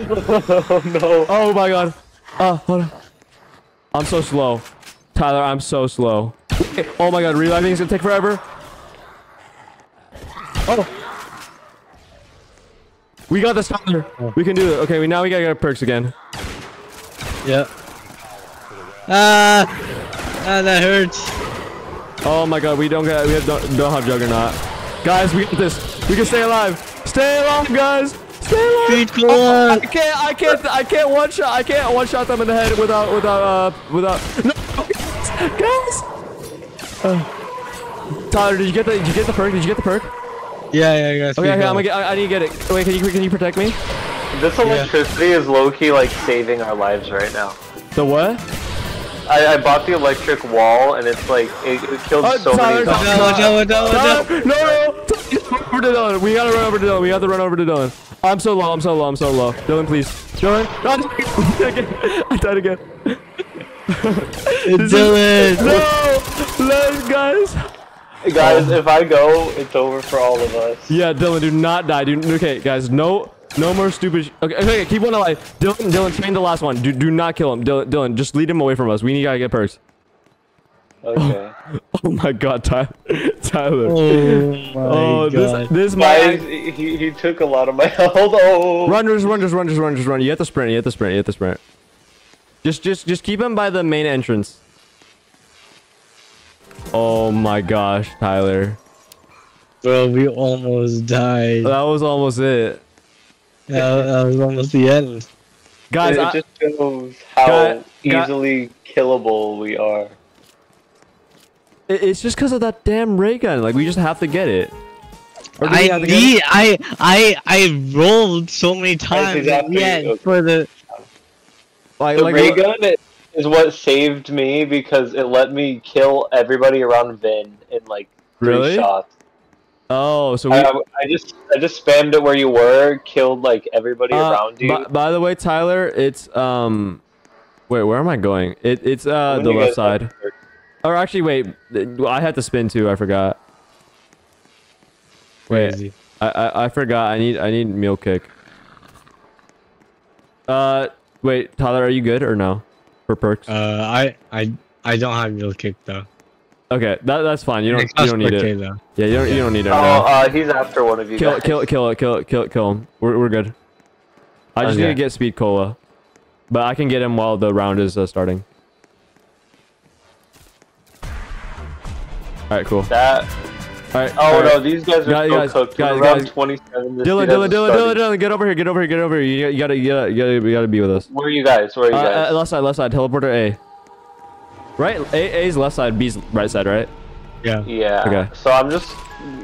Oh no. Oh my god. Oh, hold on. I'm so slow. Tyler, I'm so slow. Oh my god, reliving is gonna take forever. Oh. We got this, Tyler. We can do it. Okay, we now we gotta get our perks again. Yep. Ah, ah, that hurts. Oh my god, we don't get we have don't, don't have Juggernaut. Guys, we got this. We can stay alive. Stay alive, guys! Stay alive! Speed Cola. I, I can't I can't I can't one shot I can't one shot them in the head without without uh without no guys! Uh, Tyler, did you get the did you get the perk? Did you get the perk? Yeah, yeah, yeah. Okay, okay, I'm gonna get, I, I need to get it. Wait, can you can you protect me? This electricity yeah. is low-key like saving our lives right now. The what? I, I bought the electric wall and it's like it, it killed uh, so Tyler, many. Tyler, Tyler, Tyler, Tyler, no, over to Dylan. We gotta run over to Dylan. We gotta run over to Dylan. I'm so low. I'm so low. I'm so low. Dylan, please. Dylan, no, I died again. Dylan! No! No, guys! Guys, if I go, it's over for all of us. Yeah, Dylan, do not die. Do, okay, guys, no no more stupid sh okay, okay, keep one alive. Dylan, Dylan, train the last one. Do, do not kill him. Dylan, Dylan, just lead him away from us. We need to get perks. Okay. Oh, oh my god, Tyler. Tyler. Oh, my oh god. This, this my... He, he took a lot of my health. Oh. Run, just run, just run, just run, just run. You have to sprint, you have to sprint, you have to sprint. Just, just, just keep him by the main entrance. Oh my gosh, Tyler. Bro, we almost died. That was almost it. Yeah, that was almost the end. Guys, it I, just shows how got, easily got, killable we are. It's just because of that damn ray gun. Like, we just have to get it. I need, I, I, I rolled so many times. Exactly, yeah, okay. for the. Like, the like, Raygun uh, is what saved me because it let me kill everybody around Vin in like three really? shots. Oh, so we... I, I just I just spammed it where you were, killed like everybody uh, around you. By, by the way, Tyler, it's um, wait, where am I going? It it's uh when the left side. Or actually, wait, I had to spin too. I forgot. Crazy. Wait, I, I I forgot. I need I need Mule Kick. Uh. Wait, Tyler, are you good or no? For perks? Uh, I, I, I don't have Mule Kick though. Okay, that that's fine. You don't, you don't need it. Though. Yeah, you don't, you don't need it. Oh, no. uh, he's after one of you. Kill, guys. kill, kill it, kill it, kill it, kill him. We're we're good. I just okay. need to get Speed Cola, but I can get him while the round is uh, starting. All right, cool. That. All right. Oh all right. no, these guys are guys, so cooked. Guys, guys, twenty-seven. This Dylan, Dylan, Dylan, Dylan, Dylan, get over here, get over here, get over here. You, you gotta, you gotta, you gotta, you gotta be with us. Where are you guys? Where are you guys? Uh, uh, left side, left side. Teleporter A. Right, A, A's left side, B's right side, right? Yeah. Yeah. Okay. So I'm just,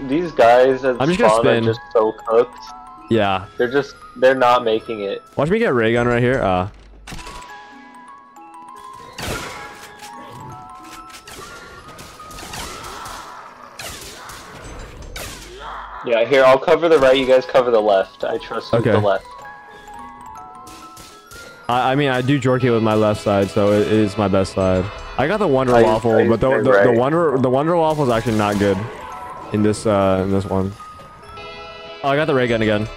these guys at I'm just gonna spin. Are just so cooked. Yeah. They're just, they're not making it. Watch me get Raygun right here. Uh. Yeah, here, I'll cover the right, you guys cover the left. I trust okay. the left. I, I mean, I do jorky with my left side, so it, it is my best side. I got the Wonder I, Waffle, I, but the, the, right. the Wonder the Wonder Waffle is actually not good in this uh, in this one. Oh, I got the ray gun again.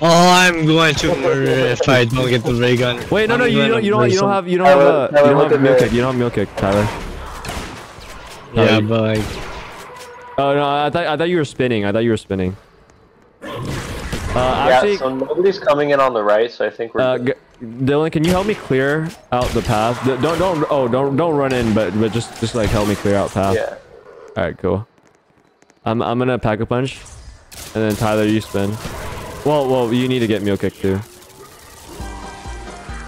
Oh, I'm going to murder if I don't get the ray gun. Wait, no, no, you don't, you don't, you don't have, you don't have, uh, you don't have Mule Kick, you don't have Mule Kick, Tyler. Yeah, um, but like... Oh no! I thought I thought you were spinning. I thought you were spinning. Uh, actually, yeah. So nobody's coming in on the right, so I think we're. Uh, g Dylan, can you help me clear out the path? D don't don't oh don't don't run in, but but just just like help me clear out path. Yeah. All right, cool. I'm I'm gonna pack a punch, and then Tyler, you spin. Well, well, you need to get Mule Kick too.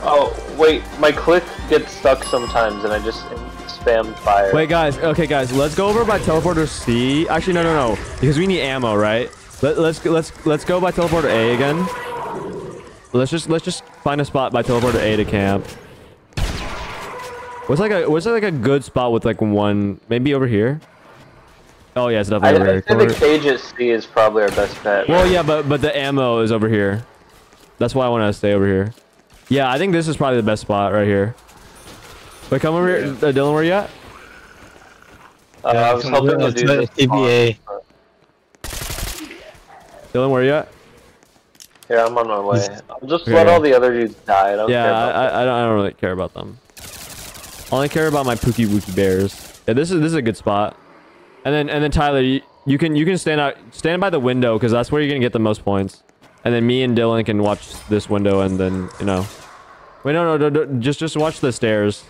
Oh wait, my click gets stuck sometimes, and I just spam fire. Wait, guys. Okay, guys, let's go over by teleporter C. Actually, no, no, no, because we need ammo, right? Let, let's let's let's go by teleporter A again. Let's just let's just find a spot by teleporter A to camp. What's like a what's like a good spot with like one maybe over here? Oh yeah, it's definitely I, over I here. I think the cage at C is probably our best bet. Well, yeah, but but the ammo is over here. That's why I want to stay over here. Yeah, I think this is probably the best spot right here. Wait, come over yeah. here, uh, Dylan. Where you at? Uh, yeah, I was helping to do this. T B A. Dylan, where you at? Yeah, I'm on my way. I'll just okay. let all the other dudes die. I don't yeah, care about I, I, I don't. I don't really care about them. I only care about my Pookie Wookie Bears. Yeah, this is this is a good spot. And then and then Tyler, you, you can you can stand out stand by the window because that's where you're gonna get the most points. And then me and Dylan can watch this window and then you know. Wait no no, no, no just just watch the stairs.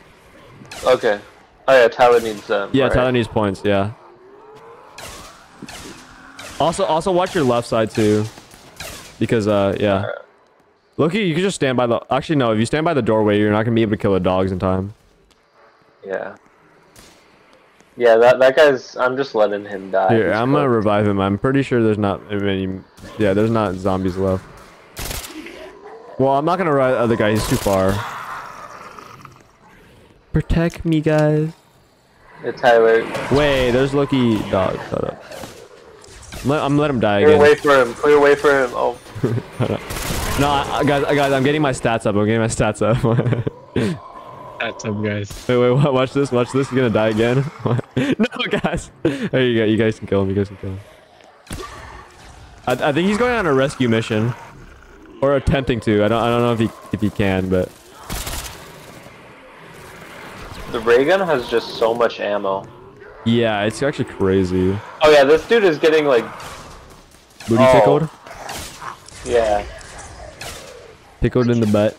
Okay. Oh yeah, Tyler needs um. Yeah, right. Tyler needs points. Yeah. Also also watch your left side too, because uh yeah. Right. Loki, you can just stand by the. Actually no, if you stand by the doorway, you're not gonna be able to kill the dogs in time. Yeah. Yeah, that that guy's. I'm just letting him die. Here, I'm gonna revive him. I'm pretty sure there's not many. Yeah, there's not zombies left. Well, I'm not gonna revive the other guy. He's too far. Protect me, guys. It's Tyler. Wait, there's Loki. Dog. Shut up. Let, I'm let him die again. Clear away for him. Clear away for him. Oh. No, I, guys, guys, I'm getting my stats up. I'm getting my stats up. That's up, guys. Wait, wait, watch this, watch this. You're gonna die again. No, guys. There you go. You guys can kill him. You guys can kill him. I, I think he's going on a rescue mission, or attempting to. I don't, I don't know if he if he can, but the Raygun has just so much ammo. Yeah, it's actually crazy. Oh yeah, this dude is getting like booty oh. tickled. Yeah, tickled in the butt.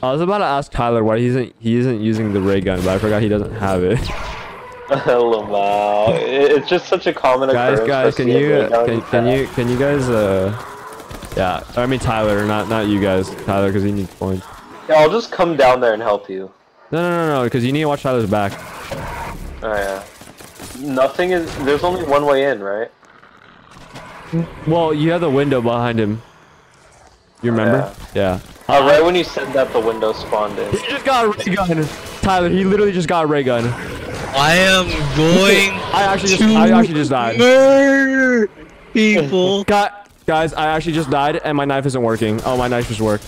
I was about to ask Tyler why he isn't he isn't using the ray gun, but I forgot he doesn't have it. Wow, it's just such a common occurrence. Guys, guys, can you can, can you can you guys uh, yeah, I mean Tyler, not not you guys, Tyler, because he needs points. Yeah, I'll just come down there and help you. No, no, no, no, because you need to watch Tyler's back. Oh yeah, nothing is. There's only one way in, right? Well, you have the window behind him. You remember? Oh, yeah. yeah. Uh, right when you said that, the window spawned in. He just got a ray gun. Tyler, he literally just got a ray gun. I am going I actually just, to I actually just died. Murder people. God, guys, I actually just died, and my knife isn't working. Oh, my knife just worked.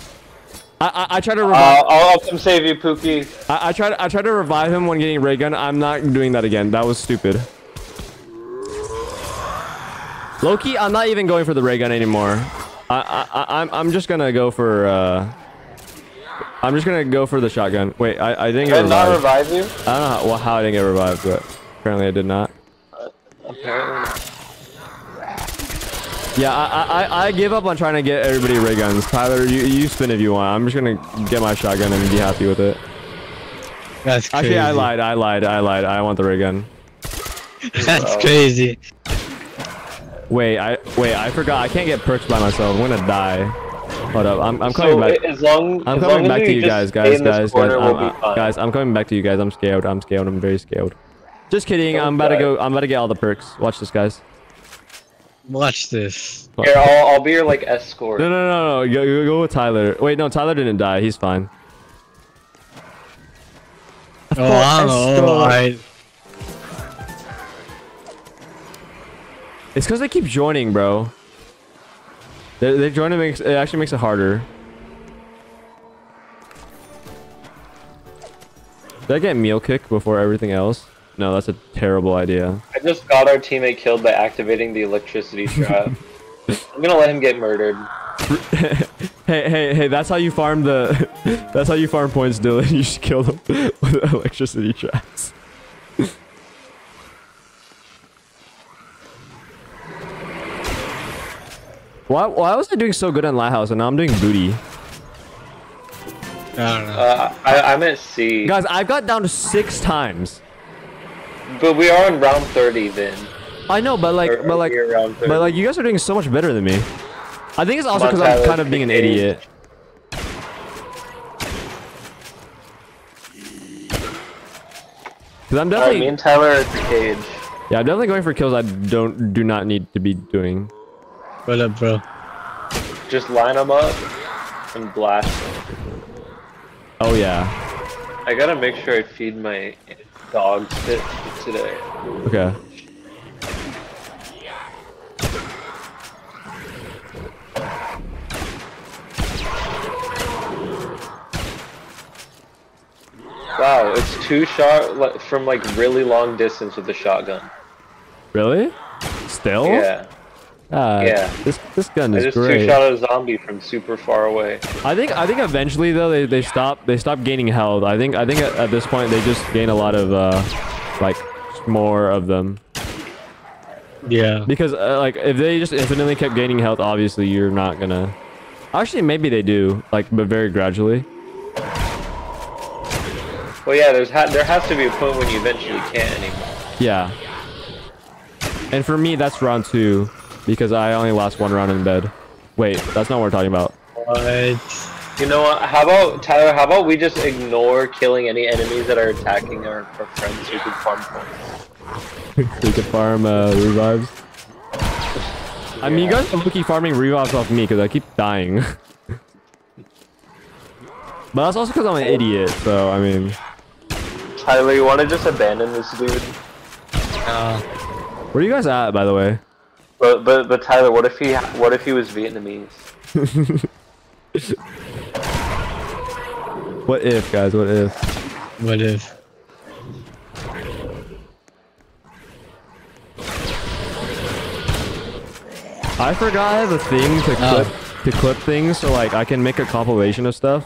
I I, I tried to revive. Uh, I'll come save you, Pookie. I, I tried I tried to revive him when getting a ray gun. I'm not doing that again. That was stupid. Loki, I'm not even going for the ray gun anymore. I, I, I'm, I'm just gonna go for, uh, I'm just gonna go for the shotgun. Wait, I, I didn't get revived. Did I not revive you? I don't know how, well, how I didn't get revived, but apparently I did not. Uh, apparently. Yeah, I, I, I give up on trying to get everybody ray guns. Tyler, you, you spin if you want. I'm just gonna get my shotgun and be happy with it. That's crazy. Actually, I lied, I lied, I lied. I want the ray gun. That's so. Crazy. Wait, I wait, I forgot. I can't get perks by myself. I'm gonna die. Hold up, I'm I'm coming so back. As long, I'm as coming long back to you guys, guys, guys, guys. I'm, I, guys, I'm coming back to you guys. I'm scared. I'm scared. I'm very scared. Just kidding. Don't I'm about die. to go. I'm about to get all the perks. Watch this, guys. Watch this. Here, I'll I'll be your like escort. No, no, no, no. Go, go, go with Tyler. Wait, no, Tyler didn't die. He's fine. Oh, I'm all right. It's because they keep joining, bro. They, they join it makes it actually makes it harder. Did I get Mule Kick before everything else? No, that's a terrible idea. I just got our teammate killed by activating the electricity trap. I'm gonna let him get murdered. hey, hey, hey! That's how you farm the. That's how you farm points, Dylan. You should kill them with electricity traps. Why, why was I doing so good on Lighthouse and now I'm doing booty? I don't know. Uh, I, I'm at C. Guys, I've got down to six times. But we are on round thirty, Vin. I know, but like, or, but like, but like, you guys are doing so much better than me. I think it's also because I'm kind of being an idiot. Because I'm definitely. All right, me and Tyler are at the cage. Yeah, I'm definitely going for kills I don't do not need to be doing. What up, bro? Just line them up and blast them. Oh yeah. I gotta make sure I feed my dogs fit today. Okay. Wow, it's two shot from like really long distance with the shotgun. Really? Still? Yeah. Uh, yeah. This this gun is I just great. Two shot a zombie from super far away. I think I think eventually though they, they stop they stop gaining health. I think I think at, at this point they just gain a lot of uh like more of them. Yeah. Because uh, like if they just infinitely kept gaining health, obviously you're not gonna. Actually, maybe they do like, but very gradually. Well, yeah. There's ha there has to be a point when you eventually can't anymore. Yeah. And for me, that's round two. Because I only lost one round in bed. Wait, that's not what we're talking about. What? You know what? How about, Tyler, how about we just ignore killing any enemies that are attacking our, our friends who could farm points? We could farm uh, revives. Yeah. I mean, you guys are lucky farming revives off me because I keep dying. But that's also because I'm an idiot, so I mean. Tyler, you want to just abandon this dude? Uh, Where are you guys at, by the way? But, but but Tyler, what if he what if he was Vietnamese? What if, guys? What if? What if? I forgot I have a thing to clip oh. to clip things, so like I can make a compilation of stuff.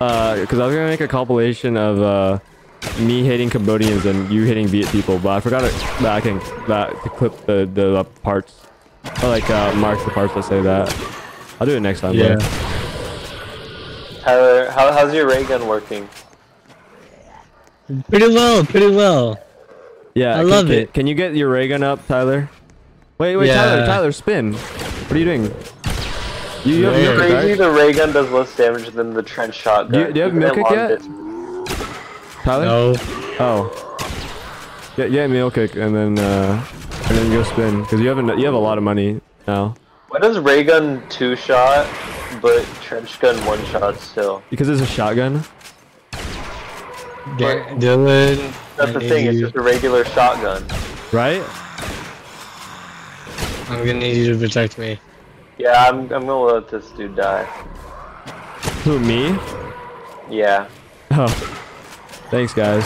Uh, because I was gonna make a compilation of uh. me hating Cambodians and you hating Viet people, but I forgot it, that I can that to clip the the uh, parts, or like uh, mark the parts that say that. I'll do it next time. Yeah. Buddy. Tyler, how, how's your Raygun working? Pretty well, pretty well. Yeah, I can, love can, it. Can you get your Raygun up, Tyler? Wait, wait, yeah. Tyler, Tyler, spin. What are you doing? You, you have crazy. The Raygun does less damage than the trench shotgun. You, do you have Mule Kick yet? Distance. Tyler? No. Oh. Yeah, yeah, Mule Kick, and then uh, and then go spin, because you haven't you have a lot of money now. Why does Raygun two shot, but trench gun one shot still? Because it's a shotgun. Yeah, Dylan. That's the thing. You. It's just a regular shotgun. Right. I'm gonna need you to protect me. Yeah, I'm I'm gonna let this dude die. Who, me? Yeah. Oh. Thanks, guys.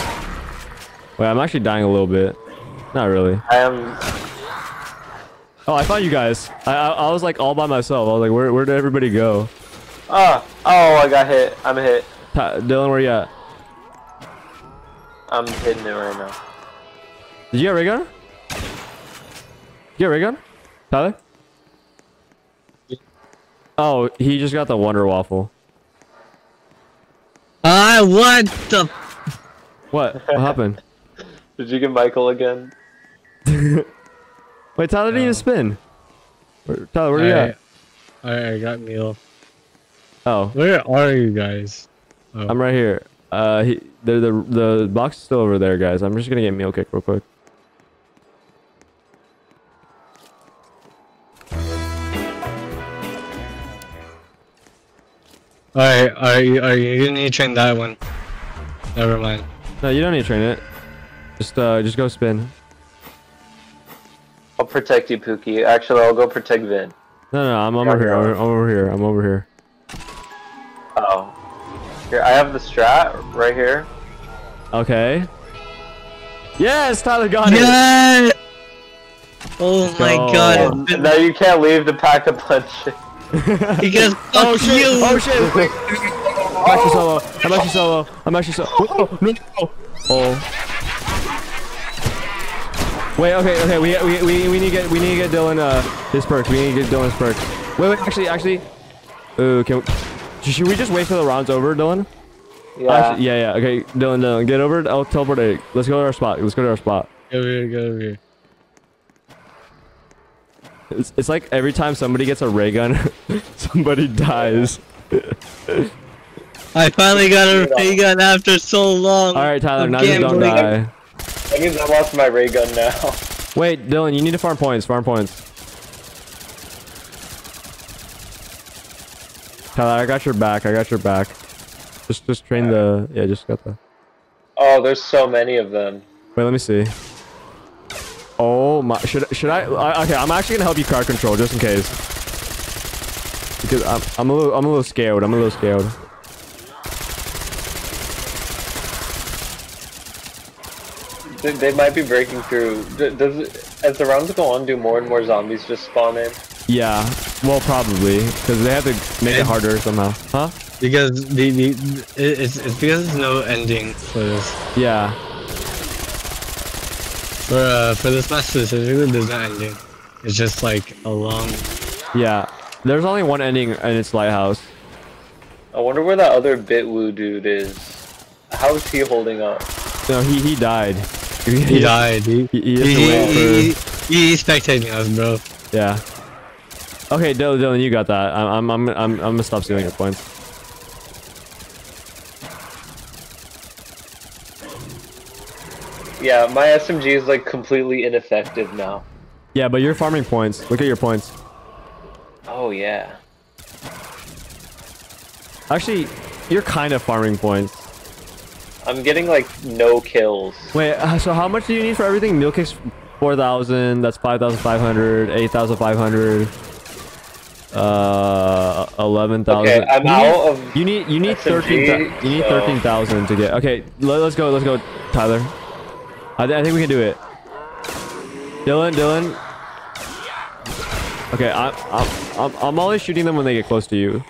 Wait, I'm actually dying a little bit. Not really. I am. Oh, I found you guys. I, I I was like all by myself. I was like, where where did everybody go? Ah! Oh, I got hit. I'm hit. Ty Dylan, where you at? I'm hitting it right now. Did you get Raygun? You got Raygun? Tyler? Yeah. Oh, he just got the Wonder Waffle. Ah! Uh, what the? What? What happened? Did you get Michael again? Wait, Tyler, no. Did you spin? Where, Tyler, where all are you right. at? Alright, I got Mule. Oh. Where are you guys? Oh. I'm right here. Uh, he, the, the, the box is still over there, guys. I'm just gonna get Mule Kick real quick. Alright, are you, are you gonna need to train that one? Never mind. No, you don't need to train it. Just, uh, just go spin. I'll protect you, Pookie. Actually, I'll go protect Vin. No, no, I'm over here. I'm over here. I'm over here. Oh, here I have the strat right here. Okay. Yes, Tyler got it. Yeah. Oh my God! Now you can't leave to pack a punch. Because fuck oh, shit. you. Oh shit! I'm actually solo. I'm actually solo. I'm actually solo. Oh, no, no. Oh. Wait. Okay. Okay. We we we we need to get we need to get Dylan uh his perks. We need to get Dylan's perks. Wait. Wait. Actually. Actually. Ooh. Can we, should we just wait till the round's over, Dylan? Yeah. Actually, yeah, yeah. Okay, Dylan, Dylan, get over it. I'll teleport it. Let's go to our spot. Let's go to our spot. Go over here, go over here. It's, it's like every time somebody gets a raygun, somebody dies. I finally got a raygun after so long. All right, Tyler, now you don't die. I guess I lost my raygun now. Wait, Dylan, you need to farm points. Farm points. Tyler, I got your back. I got your back. Just, just train the. Yeah, just got the. Oh, there's so many of them. Wait, let me see. Oh my! Should should I? I okay, I'm actually gonna help you crowd control just in case. Because I'm I'm a little I'm a little scared. I'm a little scared. They, they might be breaking through. Does it, as the rounds go on, do more and more zombies just spawn in? Yeah. Well, probably because they have to make it harder somehow, huh? Because the, the it's, it's because there's no ending for this. Yeah. For uh, for this match specifically, there's no ending. It's just like a long. Yeah. There's only one ending, and it's Lighthouse. I wonder where that other Bitwoo dude is. How is he holding up? No, he he died. He, he died. He he, he, he, he, for... he he's spectating us, bro. Yeah. Okay, Dylan, Dylan, you got that. I'm I'm I'm I'm, I'm gonna stop stealing your points. Yeah, my S M G is like completely ineffective now. Yeah, but you're farming points. Look at your points. Oh yeah. Actually, you're kind of farming points. I'm getting like no kills. Wait, uh, so how much do you need for everything? Mule Kick's four thousand. That's five thousand five hundred. eight thousand five hundred. Uh, eleven thousand. Okay, I'm you out need, of. You need you need S M G, thirteen. You need so. thirteen thousand to get. Okay, let, let's go. Let's go, Tyler. I, th I think we can do it. Dylan, Dylan. Okay, I'm, I'm, I'm, I'm always shooting them when they get close to you.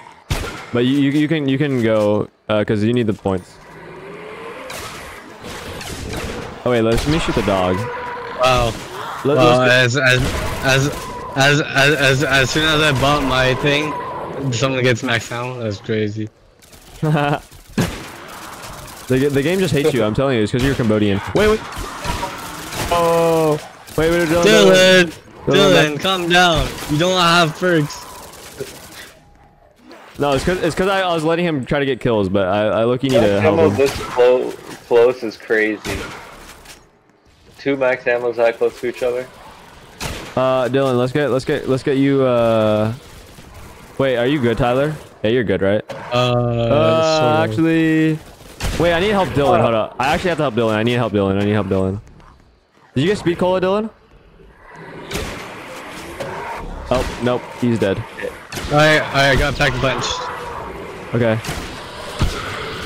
But you, you, you can, you can go, uh, cause you need the points. Oh wait, let me shoot the dog. Wow. Let, well, as, as, as, as, as, as, as soon as I bought my thing, someone gets maxed out. That's crazy. the, the game just hates you. I'm telling you, it's cause you're Cambodian. Wait, wait. Oh, wait, wait, Dylan, Dylan, Dylan, Dylan, Dylan, calm down. You don't have perks. No, it's cause it's cause I, I was letting him try to get kills, but I, I look you need yeah, to help him. This close, close is crazy. Two max ammos that close to each other. Uh, Dylan, let's get let's get let's get you. Uh, wait, are you good, Tyler? Yeah, you're good, right? Uh, uh so... actually, wait, I need help, Dylan. Hold up, I actually have to help Dylan. I need help, Dylan. I need help, Dylan. Did you get Speed Cola, Dylan? Oh, nope. He's dead. Alright, I got Pack-a-Punch. Okay.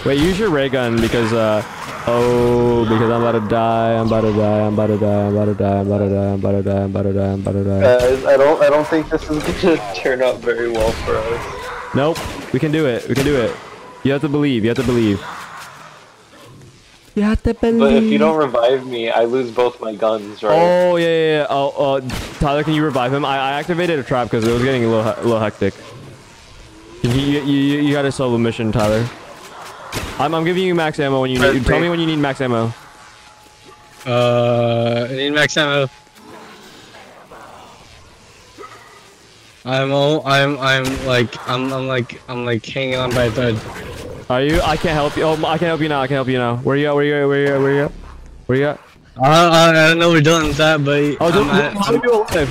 Wait, use your raygun because, uh... Oh, because I'm about to die, I'm about to die, I'm about to die, I'm about to die, I'm about to die, I'm about to die, I'm about to die, I'm about to die. Guys, I don't, I don't think this is gonna turn out very well for us. Nope. We can do it. We can do it. You have to believe. You have to believe. You have to believe. But if you don't revive me, I lose both my guns, right? Oh, yeah, yeah, yeah. Oh, uh, Tyler, can you revive him? I, I activated a trap because it was getting a little, a little hectic. You, you, you, you got a solo mission, Tyler. I'm, I'm giving you max ammo when you need. You tell me when you need max ammo. Uh, I need max ammo. I'm all, I'm, I'm like, I'm, I'm like, I'm like hanging on by a thread. Are you? I can't help you. Oh, I can help you now. I can help you now. Where you at? Where you at? Where you at? Where you at? Where you at? I, I don't know where Dylan's at, but oh, I'm at, how I'm, are you alive?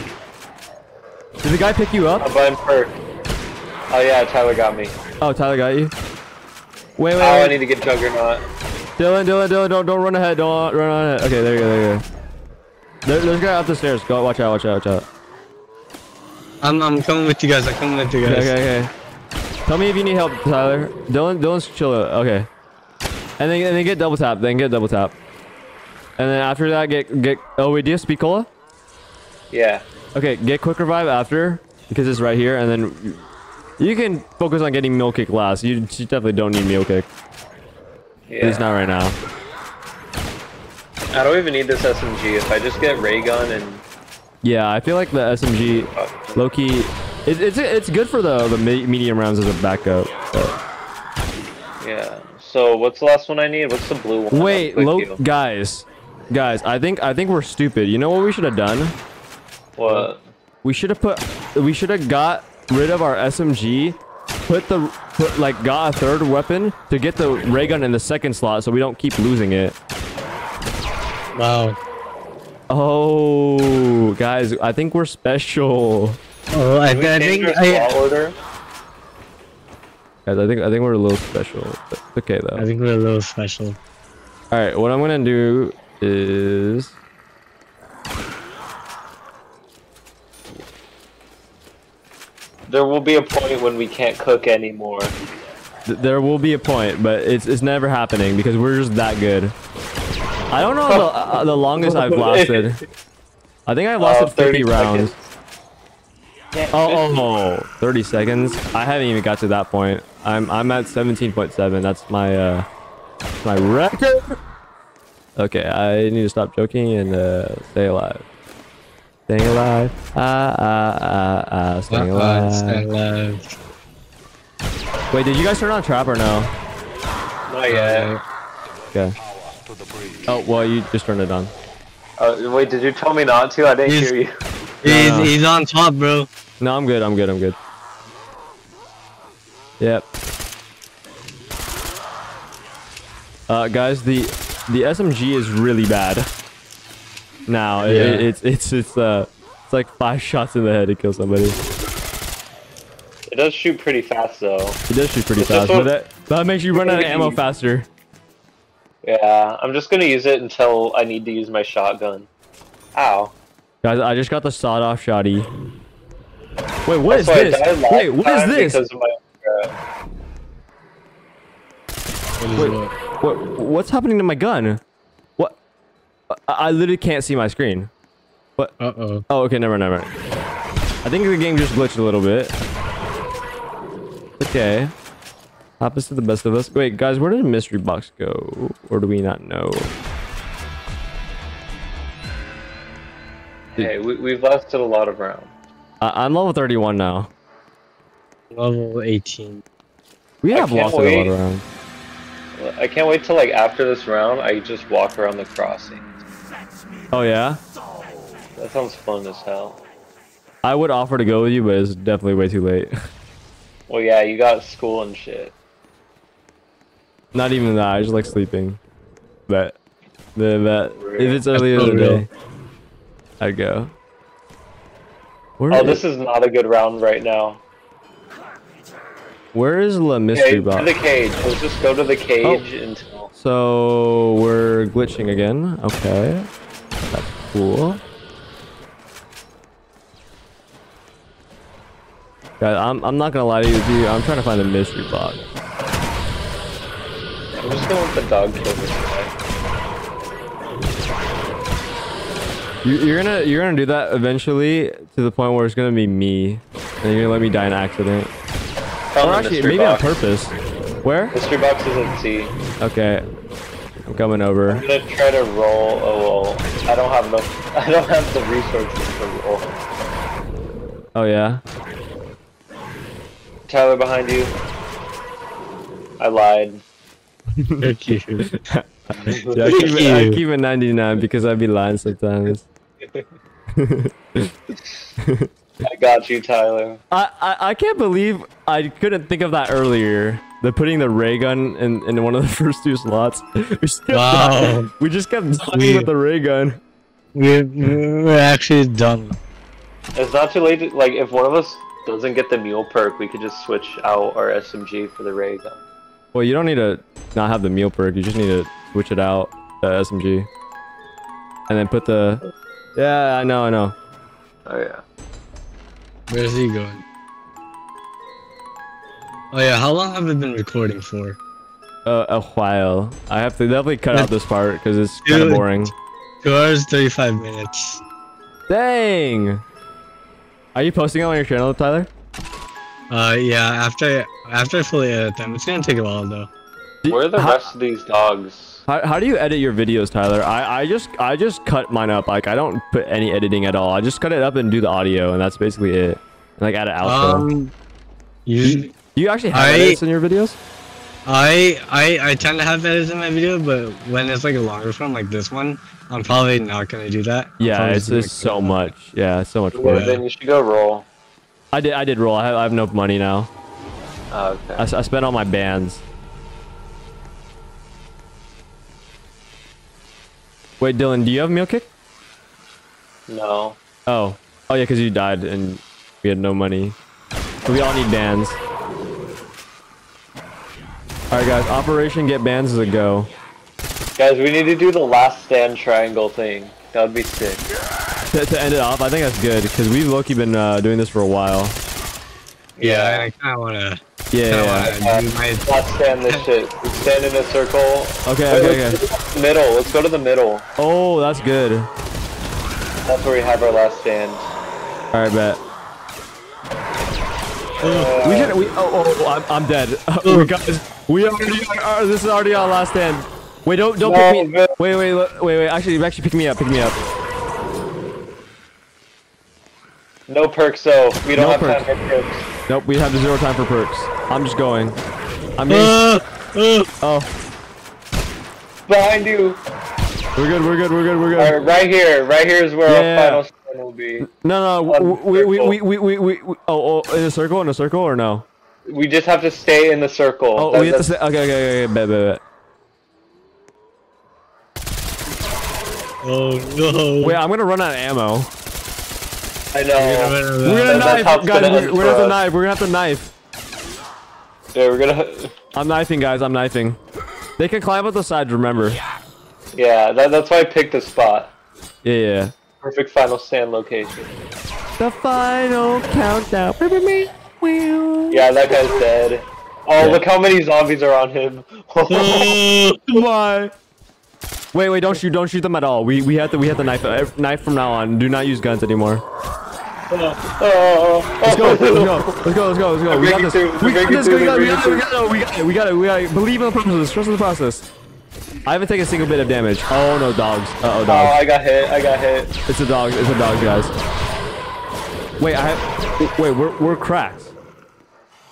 Did the guy pick you up? I'm by perk. Oh yeah, Tyler got me. Oh, Tyler got you. Wait, wait, wait. Oh, I need to get Juggernaut. Dylan, Dylan, Dylan, don't don't run ahead. Don't run on ahead. Okay, there you go, there you go. There, there's a guy up the stairs. Go, watch out, watch out, watch out. I'm I'm coming with you guys. I'm coming with you guys. Okay, okay. okay. Tell me if you need help, Tyler. Dylan, Dylan's chill out. Okay. And then, and then get double tap. Then get double tap. And then after that, get get. Oh, wait, do you have Speed Cola? Yeah. Okay, get Quick Revive after because it's right here, and then you can focus on getting Mule Kick last. You, you definitely don't need Mule Kick. Yeah. At least not right now. I don't even need this S M G. If I just get Raygun and. Yeah, I feel like the S M G, low key. It, it's it's good for the the medium rounds as a backup. But. Yeah, So what's the last one I need? What's the blue one? Wait, low guys, guys. I think I think we're stupid. You know what we should have done? What? We should have put. We should have got rid of our S M G. Put the put like got a third weapon to get the Raygun in the second slot, so we don't keep losing it. Wow. Oh, guys, I think we're special. Oh, I, I think I. Order? Guys, I think I think we're a little special. It's okay though. I think we're a little special. All right, what I'm gonna do is. There will be a point when we can't cook anymore. There will be a point, but it's it's never happening because we're just that good. I don't know the, uh, the longest I've lasted. I think I've lasted uh, thirty rounds. Yeah, oh, oh, oh, thirty seconds. I haven't even got to that point. I'm I'm at seventeen point seven. That's my uh my record. Okay, I need to stop joking and uh, stay alive. Staying alive, ah, ah, ah, ah, staying alive. Staying alive. Wait, did you guys turn on trap or no? Not yet. Okay. Oh, well, you just turned it on. Uh, wait, did you tell me not to? I didn't he's, hear you. He's, no, no. he's on top, bro. No, I'm good, I'm good, I'm good. Yep. Uh, guys, the, the S M G is really bad. Now it, yeah. it, it's it's it's uh it's like five shots in the head to kill somebody. It does shoot pretty fast though. It does shoot pretty it's fast, but that that makes you run out of ammo faster. Yeah, I'm just gonna use it until I need to use my shotgun. Ow! Guys, I just got the sawed-off shotty. Wait, what is this? Wait, what is this? Because of my, uh... Wait, what? What's happening to my gun? I literally can't see my screen. What? Uh oh. Oh, okay, never, never. I think the game just glitched a little bit. Okay. Happens to the best of us. Wait, guys, where did the mystery box go? Or do we not know? Hey, we, we've lasted a lot of rounds. Uh, I'm level thirty-one now. Level eighteen. We have lost a lot of rounds. I can't wait till like after this round, I just walk around the crossing. Oh yeah? That sounds fun as hell. I would offer to go with you, but it's definitely way too late. Well yeah, you got school and shit. Not even that, I just like sleeping. But the, that, if it's earlier in the day, I'd go. Where oh, this it? is not a good round right now. Where is the mystery box? To the cage. Let's just go to the cage oh. until. So we're glitching again. Okay, that's cool. Guys, I'm I'm not gonna lie to you, dude. I'm trying to find the mystery box. I'm just going with the dog kill this guy. You, you're gonna you're gonna do that eventually to the point where it's gonna be me, and you're gonna let me die in accident. Or actually, maybe box. on purpose. Where? Mystery box is at C. Okay. I'm coming over. I'm gonna try to roll a roll. I don't have no. I don't have the resources to roll. Oh yeah. Tyler behind you. I lied. You're cute. yeah, I, keep You're it, cute. I keep it ninety-nine because I be lying sometimes. I got you, Tyler. I, I I can't believe I couldn't think of that earlier. The putting the ray gun in, in one of the first two slots. We, wow. we just kept dying with the ray gun. We're, we're actually done. It's not too late. To, like, if one of us doesn't get the mule perk, we could just switch out our S M G for the ray gun. Well, you don't need to not have the mule perk. You just need to switch it out, the S M G. And then put the... Yeah, I know, I know. Oh, yeah. Where's he going? Oh yeah, how long have we been recording for? Uh, a while. I have to definitely cut out this part because it's kind of boring. two hours, thirty-five minutes. Dang! Are you posting it on your channel, Tyler? Uh, yeah, after after I fully edit them. It's gonna take a while though. Where are the how, rest of these dogs? How, how do you edit your videos, Tyler? I, I just I just cut mine up. Like I don't put any editing at all. I just cut it up and do the audio, and that's basically it. And like add an outro. Um, you, do, you, do you actually have I, edits in your videos? I I I tend to have edits in my video, but when it's like a longer form like this one, I'm probably not gonna do that. I'm yeah, it's just so much. That. Yeah, so much work. Yeah, then you should go roll. I did. I did roll. I have, I have no money now. Oh, okay. I, I spent all my bands. Wait, Dylan, do you have Mule Kick? No. Oh. Oh yeah, because you died and we had no money. So we all need bands. Alright guys, Operation Get Bands is a go. Guys, we need to do the last stand triangle thing. That would be sick. To, to end it off, I think that's good, because we've low-key been uh, doing this for a while. Yeah, I kinda wanna... Yeah, kinda yeah. Wanna uh, my... Let's stand this shit. We stand in a circle. Okay, Wait, okay, let's okay. Go to the middle, let's go to the middle. Oh, that's good. That's where we have our last stand. Alright, bet. Uh, we should, we, oh, oh, oh I'm, I'm dead. We got this. We already are, this is already our last stand. Wait, don't, don't no, pick me up. Wait, wait, wait, wait, actually, actually pick me up, pick me up. No perks though, we don't no have perk. time for perks. Nope, we have zero time for perks. I'm just going. I'm being... Uh, uh, oh. Behind you. We're good, we're good, we're good, we're good. All right, right here, right here is where yeah. our final stand will be. No, no, we, we, we, we, we, we, we, oh, oh, in a circle, in a circle, or no? We just have to stay in the circle. Oh, that, we have to stay. Okay, okay, okay, okay, bet, bet, bet. Oh no! Wait, I'm gonna run out of ammo. I know. We're gonna that, knife, guys. We're, we're gonna have to knife. We're gonna have to knife. Yeah, we're gonna. I'm knifing, guys. I'm knifing. They can climb up the sides. Remember. Yeah, that, that's why I picked this spot. Yeah, yeah. Perfect final stand location. The final countdown. Yeah, that guy's dead. Oh, yeah. Look how many zombies are on him. Why? Wait, wait! Don't shoot! Don't shoot them at all. We we have to we have to knife uh, knife from now on. Do not use guns anymore. Let's go! Let's go! Let's go! Let's go! Let's go! We got this! We got this! We got it! We got it! We got it! We got it! Believe in the process. Trust in the process. I haven't taken a single bit of damage. Oh no, dogs! Uh oh, dogs! Oh, I got hit! I got hit! It's a dog! It's a dog, guys. Wait, I have. Wait, we're we're cracked.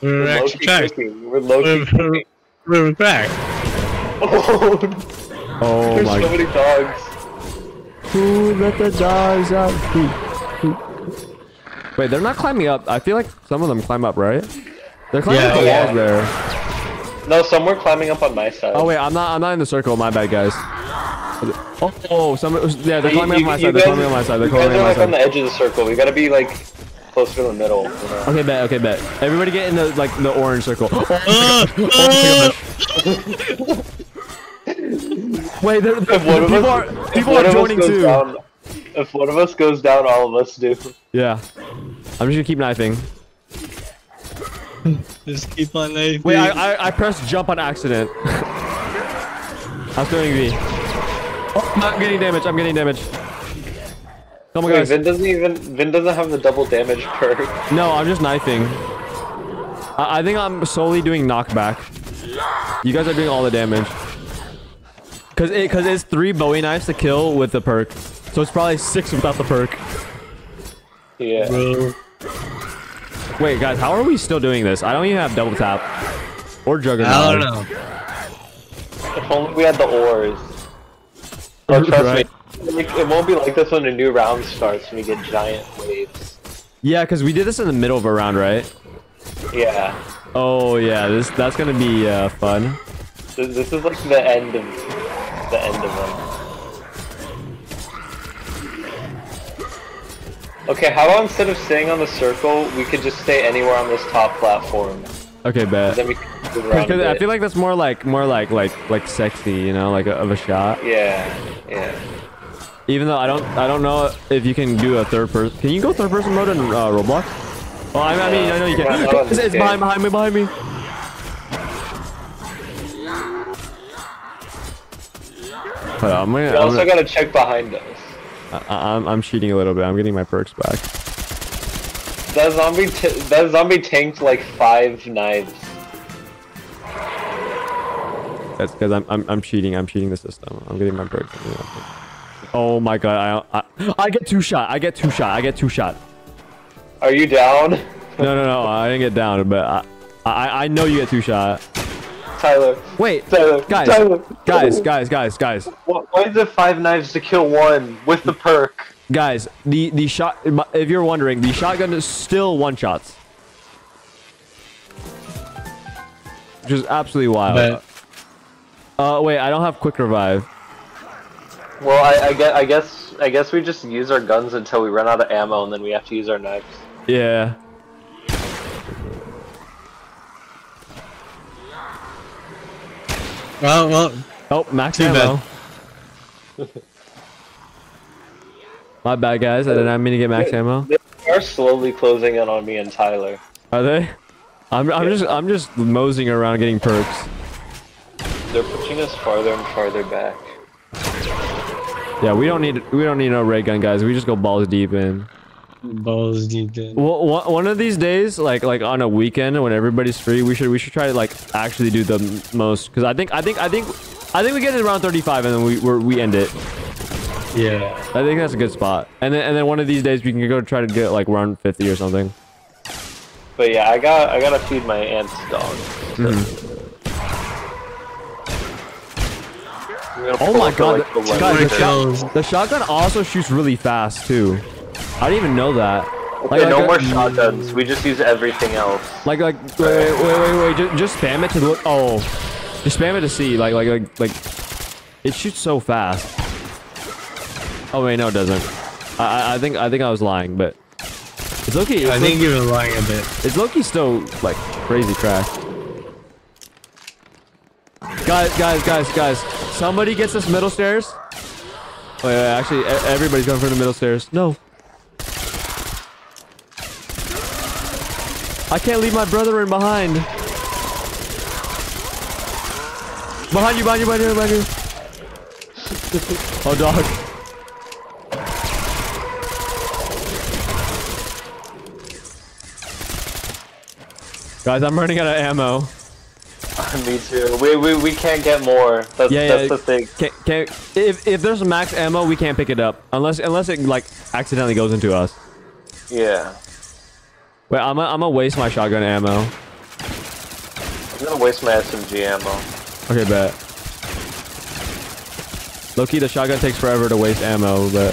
We're actually cracked. We're low key. We're cracked. Oh. Oh There's my so many dogs. Who let the dogs out? Who, who. Wait, they're not climbing up. I feel like some of them climb up, right? They're climbing yeah, up the yeah. walls there. No, some were climbing up on my side. Oh wait, I'm not. I'm not in the circle. My bad, guys. Oh, oh some. Yeah, they're climbing up my side. They're climbing up my side. They're climbing up my side. They're like on the edge of the circle. We gotta be like closer to the middle. You know? Okay, bet. Okay, bet. Everybody get in the like the orange circle. Oh, Wait, they're, they're, people, us, are, people are joining too. Down, if one of us goes down, all of us do. Yeah. I'm just gonna keep knifing. Just keep on knifing. Wait, I, I, I pressed jump on accident. I was doing V. Oh, I'm getting damage, I'm getting damage. Oh my god. Vin doesn't even, Vin doesn't have the double damage perk. No, I'm just knifing. I, I think I'm solely doing knockback. You guys are doing all the damage. Cause, it, Cause it's three Bowie knives to kill with the perk. So it's probably six without the perk. Yeah. Bro. Wait guys, how are we still doing this? I don't even have double tap. Or juggernaut. I don't know. If only we had the ores. But trust right. me, it won't be like this when a new round starts and we get giant waves. Yeah, cause we did this in the middle of a round, right? Yeah. Oh yeah, this that's gonna be uh, fun. This, this is like the end of... the end of them. Okay, how about instead of staying on the circle, we could just stay anywhere on this top platform? Okay, bet. Then we could Cause, cause I feel like that's more like more like like like sexy, you know, like a, of a shot. Yeah, yeah. Even though I don't I don't know if you can do a third person. Can you go third person mode in uh, Roblox? Oh, I, I mean, yeah, I know you can. It's, it's behind, behind me, behind me. Hold on, I'm gonna, we also I'm gonna, gotta check behind us. I, I'm I'm cheating a little bit. I'm getting my perks back. That zombie t that zombie tanked like five knives. That's because I'm I'm I'm cheating. I'm cheating the system. I'm getting my perks. Oh my god! I I, I get two shot. I get two shot. I get two shot. Are you down? No no no! I didn't get down, but I I I know you get two shot. Tyler. Wait, Tyler. Guys, Tyler. guys, guys, guys, guys. Why is it five knives to kill one with the perk? Guys, the the shot. If you're wondering, the shotgun is still one shots, which is absolutely wild. But, uh, wait, I don't have quick revive. Well, I, I guess I guess I guess we just use our guns until we run out of ammo, and then we have to use our knives. Yeah. Well, well. Oh, max ammo. My bad, guys. I did not mean to get max ammo. They are slowly closing in on me and Tyler. Are they? I'm, I'm yeah. just, I'm just moseying around getting perks. They're pushing us farther and farther back. Yeah, we don't need, we don't need no ray gun, guys. We just go balls deep in. Balls deep in. Well, one of these days, like like on a weekend when everybody's free, we should we should try to like actually do the most, because I think I think I think I think we get it around thirty-five and then we we're, we end it. Yeah, I think that's a good spot. And then and then one of these days we can go try to get like around fifty or something. But yeah, I got I gotta feed my aunt's dog. So. Mm-hmm. Oh my god! Like, the, guys, the, shot, the shotgun also shoots really fast too. I didn't even know that. Like, okay, like no a, more shotguns. We just use everything else. Like, like, wait, wait, wait, wait. Just, just spam it to look. Oh, just spam it to see. Like, like, like, like. It shoots so fast. Oh wait, no, it doesn't. I, I think, I think I was lying, but it's okay. I think you were lying a bit. It's Loki still like crazy crack. Guys, guys, guys, guys. Somebody gets this middle stairs. Wait, wait, actually, everybody's going for the middle stairs. No. I can't leave my brethren behind. Behind you, behind you, behind you, behind you. Oh, dog. Guys, I'm running out of ammo. Me too. We, we, we can't get more. That's, yeah, that's yeah. the thing. Can't, can't, if, if there's max ammo, we can't pick it up. Unless, unless it like accidentally goes into us. Yeah. Wait, I'm gonna waste my shotgun ammo. I'm gonna waste my S M G ammo. Okay, bet. Low-key, the shotgun takes forever to waste ammo, but...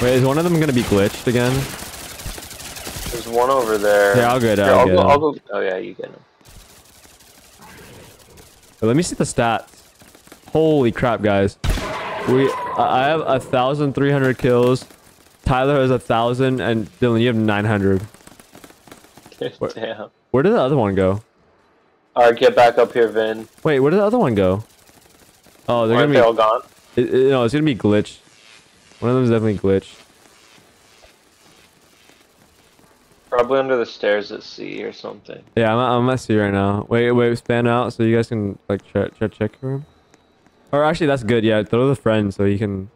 Wait, is one of them gonna be glitched again? There's one over there. Yeah, I'll get it. I'll, I'll, go, I'll go. Oh, yeah, you get him. Let me see the stats. Holy crap, guys. We, I have one thousand three hundred kills. Tyler has a thousand and Dylan, you have nine hundred. Where, Damn. Where did the other one go? All right, get back up here, Vin. Wait, where did the other one go? Oh, they're Aren't gonna be they all gone. It, it, no, it's gonna be glitched. One of them is definitely glitched. Probably under the stairs at sea or something. Yeah, I'm I'm at sea right now. Wait, wait, span out so you guys can like check check check your room. Or actually, that's good. Yeah, throw the friend so you can.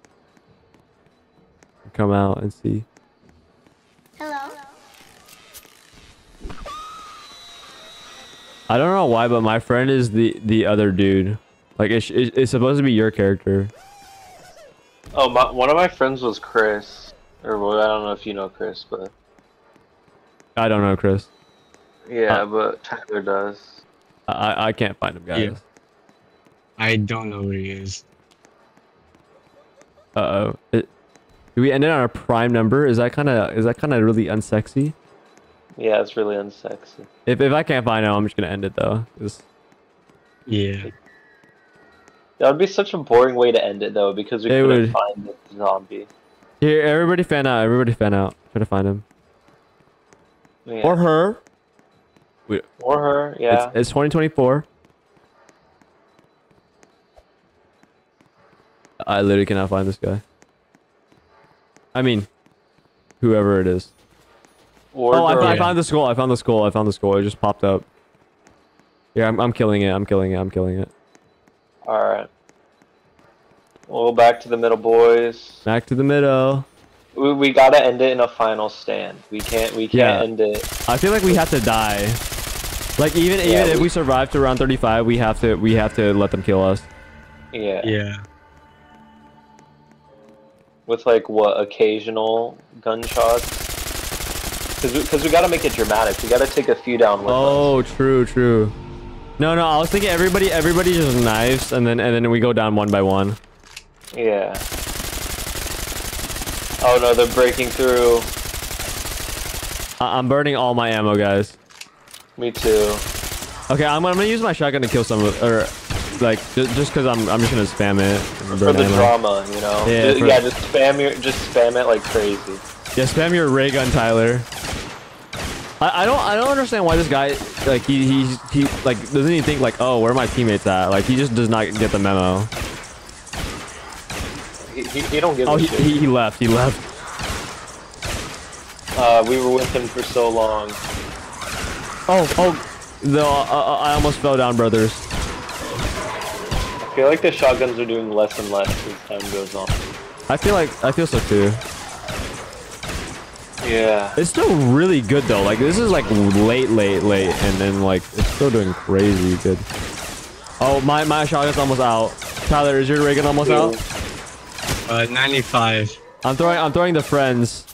Come out and see. Hello. I don't know why, but my friend is the the other dude. Like it's it's supposed to be your character. Oh, my, one of my friends was Chris. Or well, I don't know if you know Chris, but I don't know Chris. Yeah, uh, but Tyler does. I I can't find him, guys. Yeah. I don't know where he is. Uh oh. It, Do we end it on a prime number? Is that kind of is that kind of really unsexy? Yeah, it's really unsexy. If if I can't find out, I'm just gonna end it though. Just... Yeah. That would be such a boring way to end it though, because we couldn't would... find the zombie. Here, everybody fan out. Everybody fan out. Try to find him. Yeah. Or her. We... Or her. Yeah. It's, it's twenty twenty-four. I literally cannot find this guy. I mean, whoever it is. Or oh, I, I found the skull. I found the skull. I found the skull. It just popped up. Yeah, I'm, I'm killing it. I'm killing it. I'm killing it. All right. We'll go back to the middle, boys. Back to the middle. We we gotta end it in a final stand. We can't. We can't yeah. end it. I feel like we have to die. Like even yeah, even we, if we survive to round thirty-five, we have to we have to let them kill us. Yeah. Yeah. With like what occasional gunshots. Because we, cause we got to make it dramatic. We got to take a few down with oh, us. Oh, true, true. No, no, I was thinking everybody everybody just knives, and then and then we go down one by one. Yeah. Oh, no, they're breaking through. I I'm burning all my ammo, guys. Me too. Okay, I'm, I'm going to use my shotgun to kill some of... Or, like, just just because I'm, I'm just going to spam it. For the ammo. Drama, you know? Yeah, just, yeah just, spam your, just spam it like crazy. Yeah, spam your Raygun, Tyler. I, I don't I don't understand why this guy like he he he like doesn't even think like, oh, where are my teammates at? Like, he just does not get the memo. He, he, he don't give oh, a he, shit. He, he left. He left. Uh, we were with him for so long. Oh oh, no! I, I almost fell down, brothers. I feel like the shotguns are doing less and less as time goes on. I feel like I feel so too. Yeah. It's still really good though. Like, this is like late, late, late, and then like it's still doing crazy good. Oh, my my shotgun's almost out. Tyler, is your Raygun almost out? Uh, ninety-five. I'm throwing I'm throwing the friends.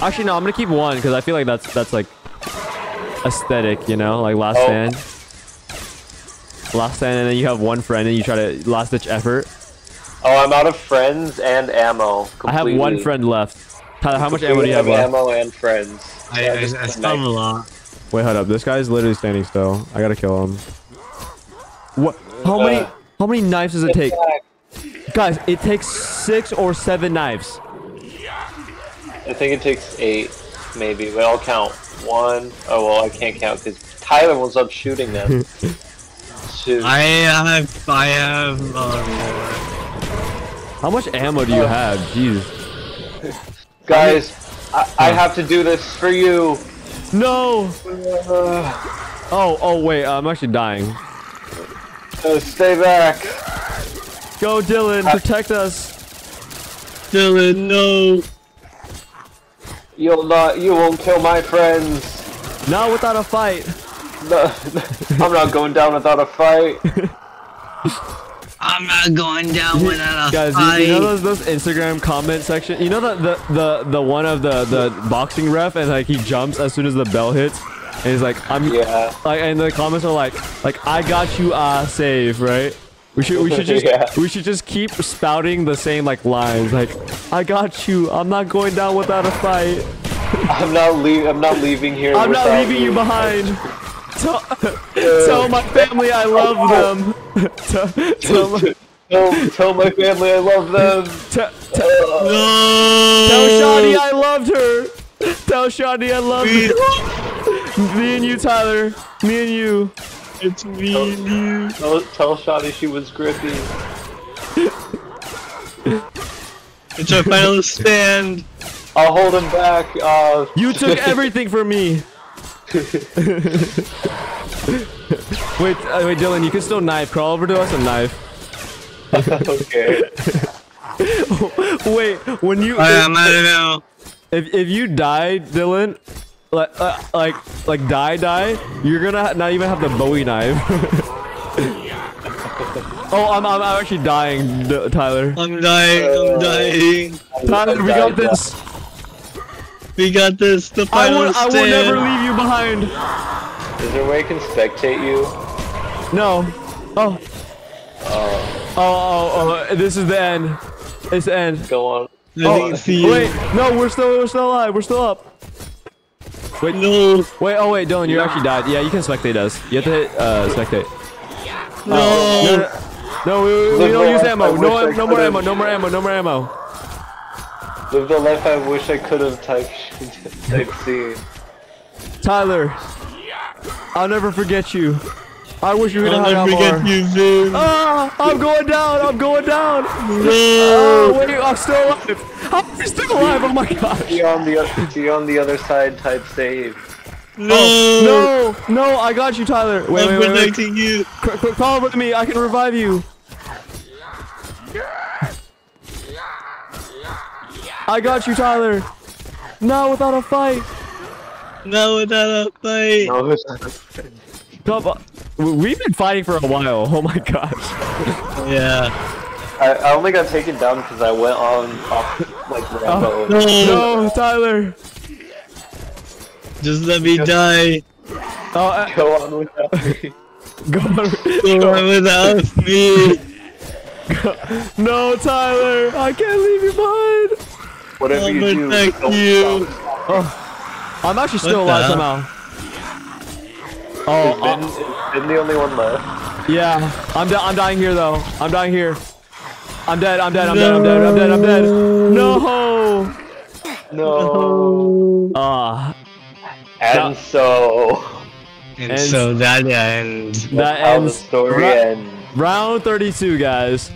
Actually, no, I'm gonna keep one because I feel like that's that's like aesthetic, you know, like last oh. stand. Last stand, and then you have one friend, and you try to last ditch effort. Oh, I'm out of friends and ammo. Completely. I have one friend left. Tyler, how much ammo do you have, have left? Ammo and friends. I, I, I, I still have a lot. Wait, hold up. This guy's literally standing still. I gotta kill him. What? How uh, many? How many knives does it take? Back. Guys, it takes six or seven knives. I think it takes eight, maybe. But I'll count one. Oh well, I can't count because Tyler was up shooting them. Shoot. I have. I have. Um... How much ammo do you oh. have? Jeez. Guys, I, I have to do this for you. No. Uh, oh, oh wait, I'm actually dying. Uh, stay back. Go, Dylan, protect us. Dylan, no. You'll not. You won't kill my friends. Not without a fight. No, I'm not going down without a fight. I'm not going down without a guys, fight. You know those, those Instagram comment section? You know the, the, the, the one of the, the boxing ref and like he jumps as soon as the bell hits? And he's like, I'm yeah. like and the comments are like like I got you uh save, right? We should we should just yeah. we should just keep spouting the same like lines like I got you, I'm not going down without a fight. I'm not leaving I'm not leaving here. I'm not leaving you, you behind. Tell, tell my family I love them. tell, tell, my, tell, tell my family I love them. Tell, tell, no. tell Shadi I loved her. Tell Shadi I loved her. Me and you, Tyler. Me and you. It's me tell, and you. Tell, tell Shadi she was grippy. It's our final stand. I'll hold him back. Uh, you took everything from me. wait, uh, wait, Dylan, you can still knife. Crawl over to us and knife. Okay. Wait, when you I am out of ammo. If if you die, Dylan, like uh, like like die die, you're gonna not even have the Bowie knife. oh, I'm I'm actually dying, D Tyler. I'm dying. I'm dying. Tyler, we got this. We got this. The final I will, stand. I will never leave you behind. Is there a way I can spectate you? No. Oh. Oh. Oh. Oh. oh. This is the end. It's the end. Go on. Oh, wait. No, we're still we're still alive. We're still up. Wait. No. Wait. Oh wait, Dylan, you no. actually died. Yeah, you can spectate us. You have to hit uh, spectate. No. Uh, no. No. We, we don't use ammo. No. No more ammo. No more ammo. No more ammo. Live the life I wish I could have type, type C. Tyler, I'll never forget you. I wish you would have hung out more. I'll never forget you, Vin. Ah, I'm going down. I'm going down. No. Oh, wait, I'm still alive. I'm still alive. Oh my gosh. T on the, T on the other side, type save. No. Oh, no. No, I got you, Tyler. Wait, I'm wait, protecting wait. you. Quick, quick, follow with me. I can revive you. I got you, Tyler. Not without a fight. Not without a fight. No, without a fight. Come on. We've been fighting for a while. Oh my gosh. Yeah. I, I only got taken down because I went on off like Rambo. Oh, no, no, Tyler. Just let me Just... die. Oh, uh... Go on without me. Go on, Go Go on without me. Go... No, Tyler, I can't leave you behind. Whatever you do, don't you. Oh, I'm actually still what alive somehow. Oh, Ben, uh... Ben the only one left. Yeah, I'm di I'm dying here though. I'm dying here. I'm dead. I'm dead. I'm no. dead. I'm dead. I'm dead. I'm dead. No. No. Ah. Uh, and that, so. And ends, so that ends. That how ends. The story ends. Round thirty-two, guys.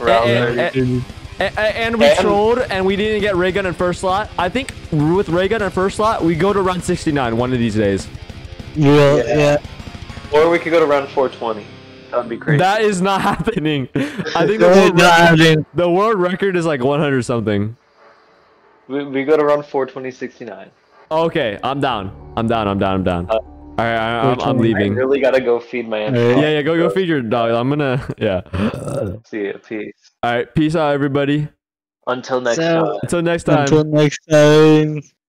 Round and, thirty-two. And, and, and we and? trolled, and we didn't get Raygun in first slot. I think with Raygun in first slot, we go to round sixty-nine one of these days. Yeah. yeah. Or we could go to round four twenty. That would be crazy. That is not happening. I think the, world record, the world record is like one hundred something. We, we go to round four twenty sixty-nine. Okay, I'm down. I'm down. I'm down. I'm down. Uh, All right, I, I'm, I'm leaving. I really gotta go feed my animal. Yeah, yeah, go go feed your dog. I'm gonna, yeah. See you. Peace. All right, peace out, everybody. Until next so, time. Until next time. Until next time.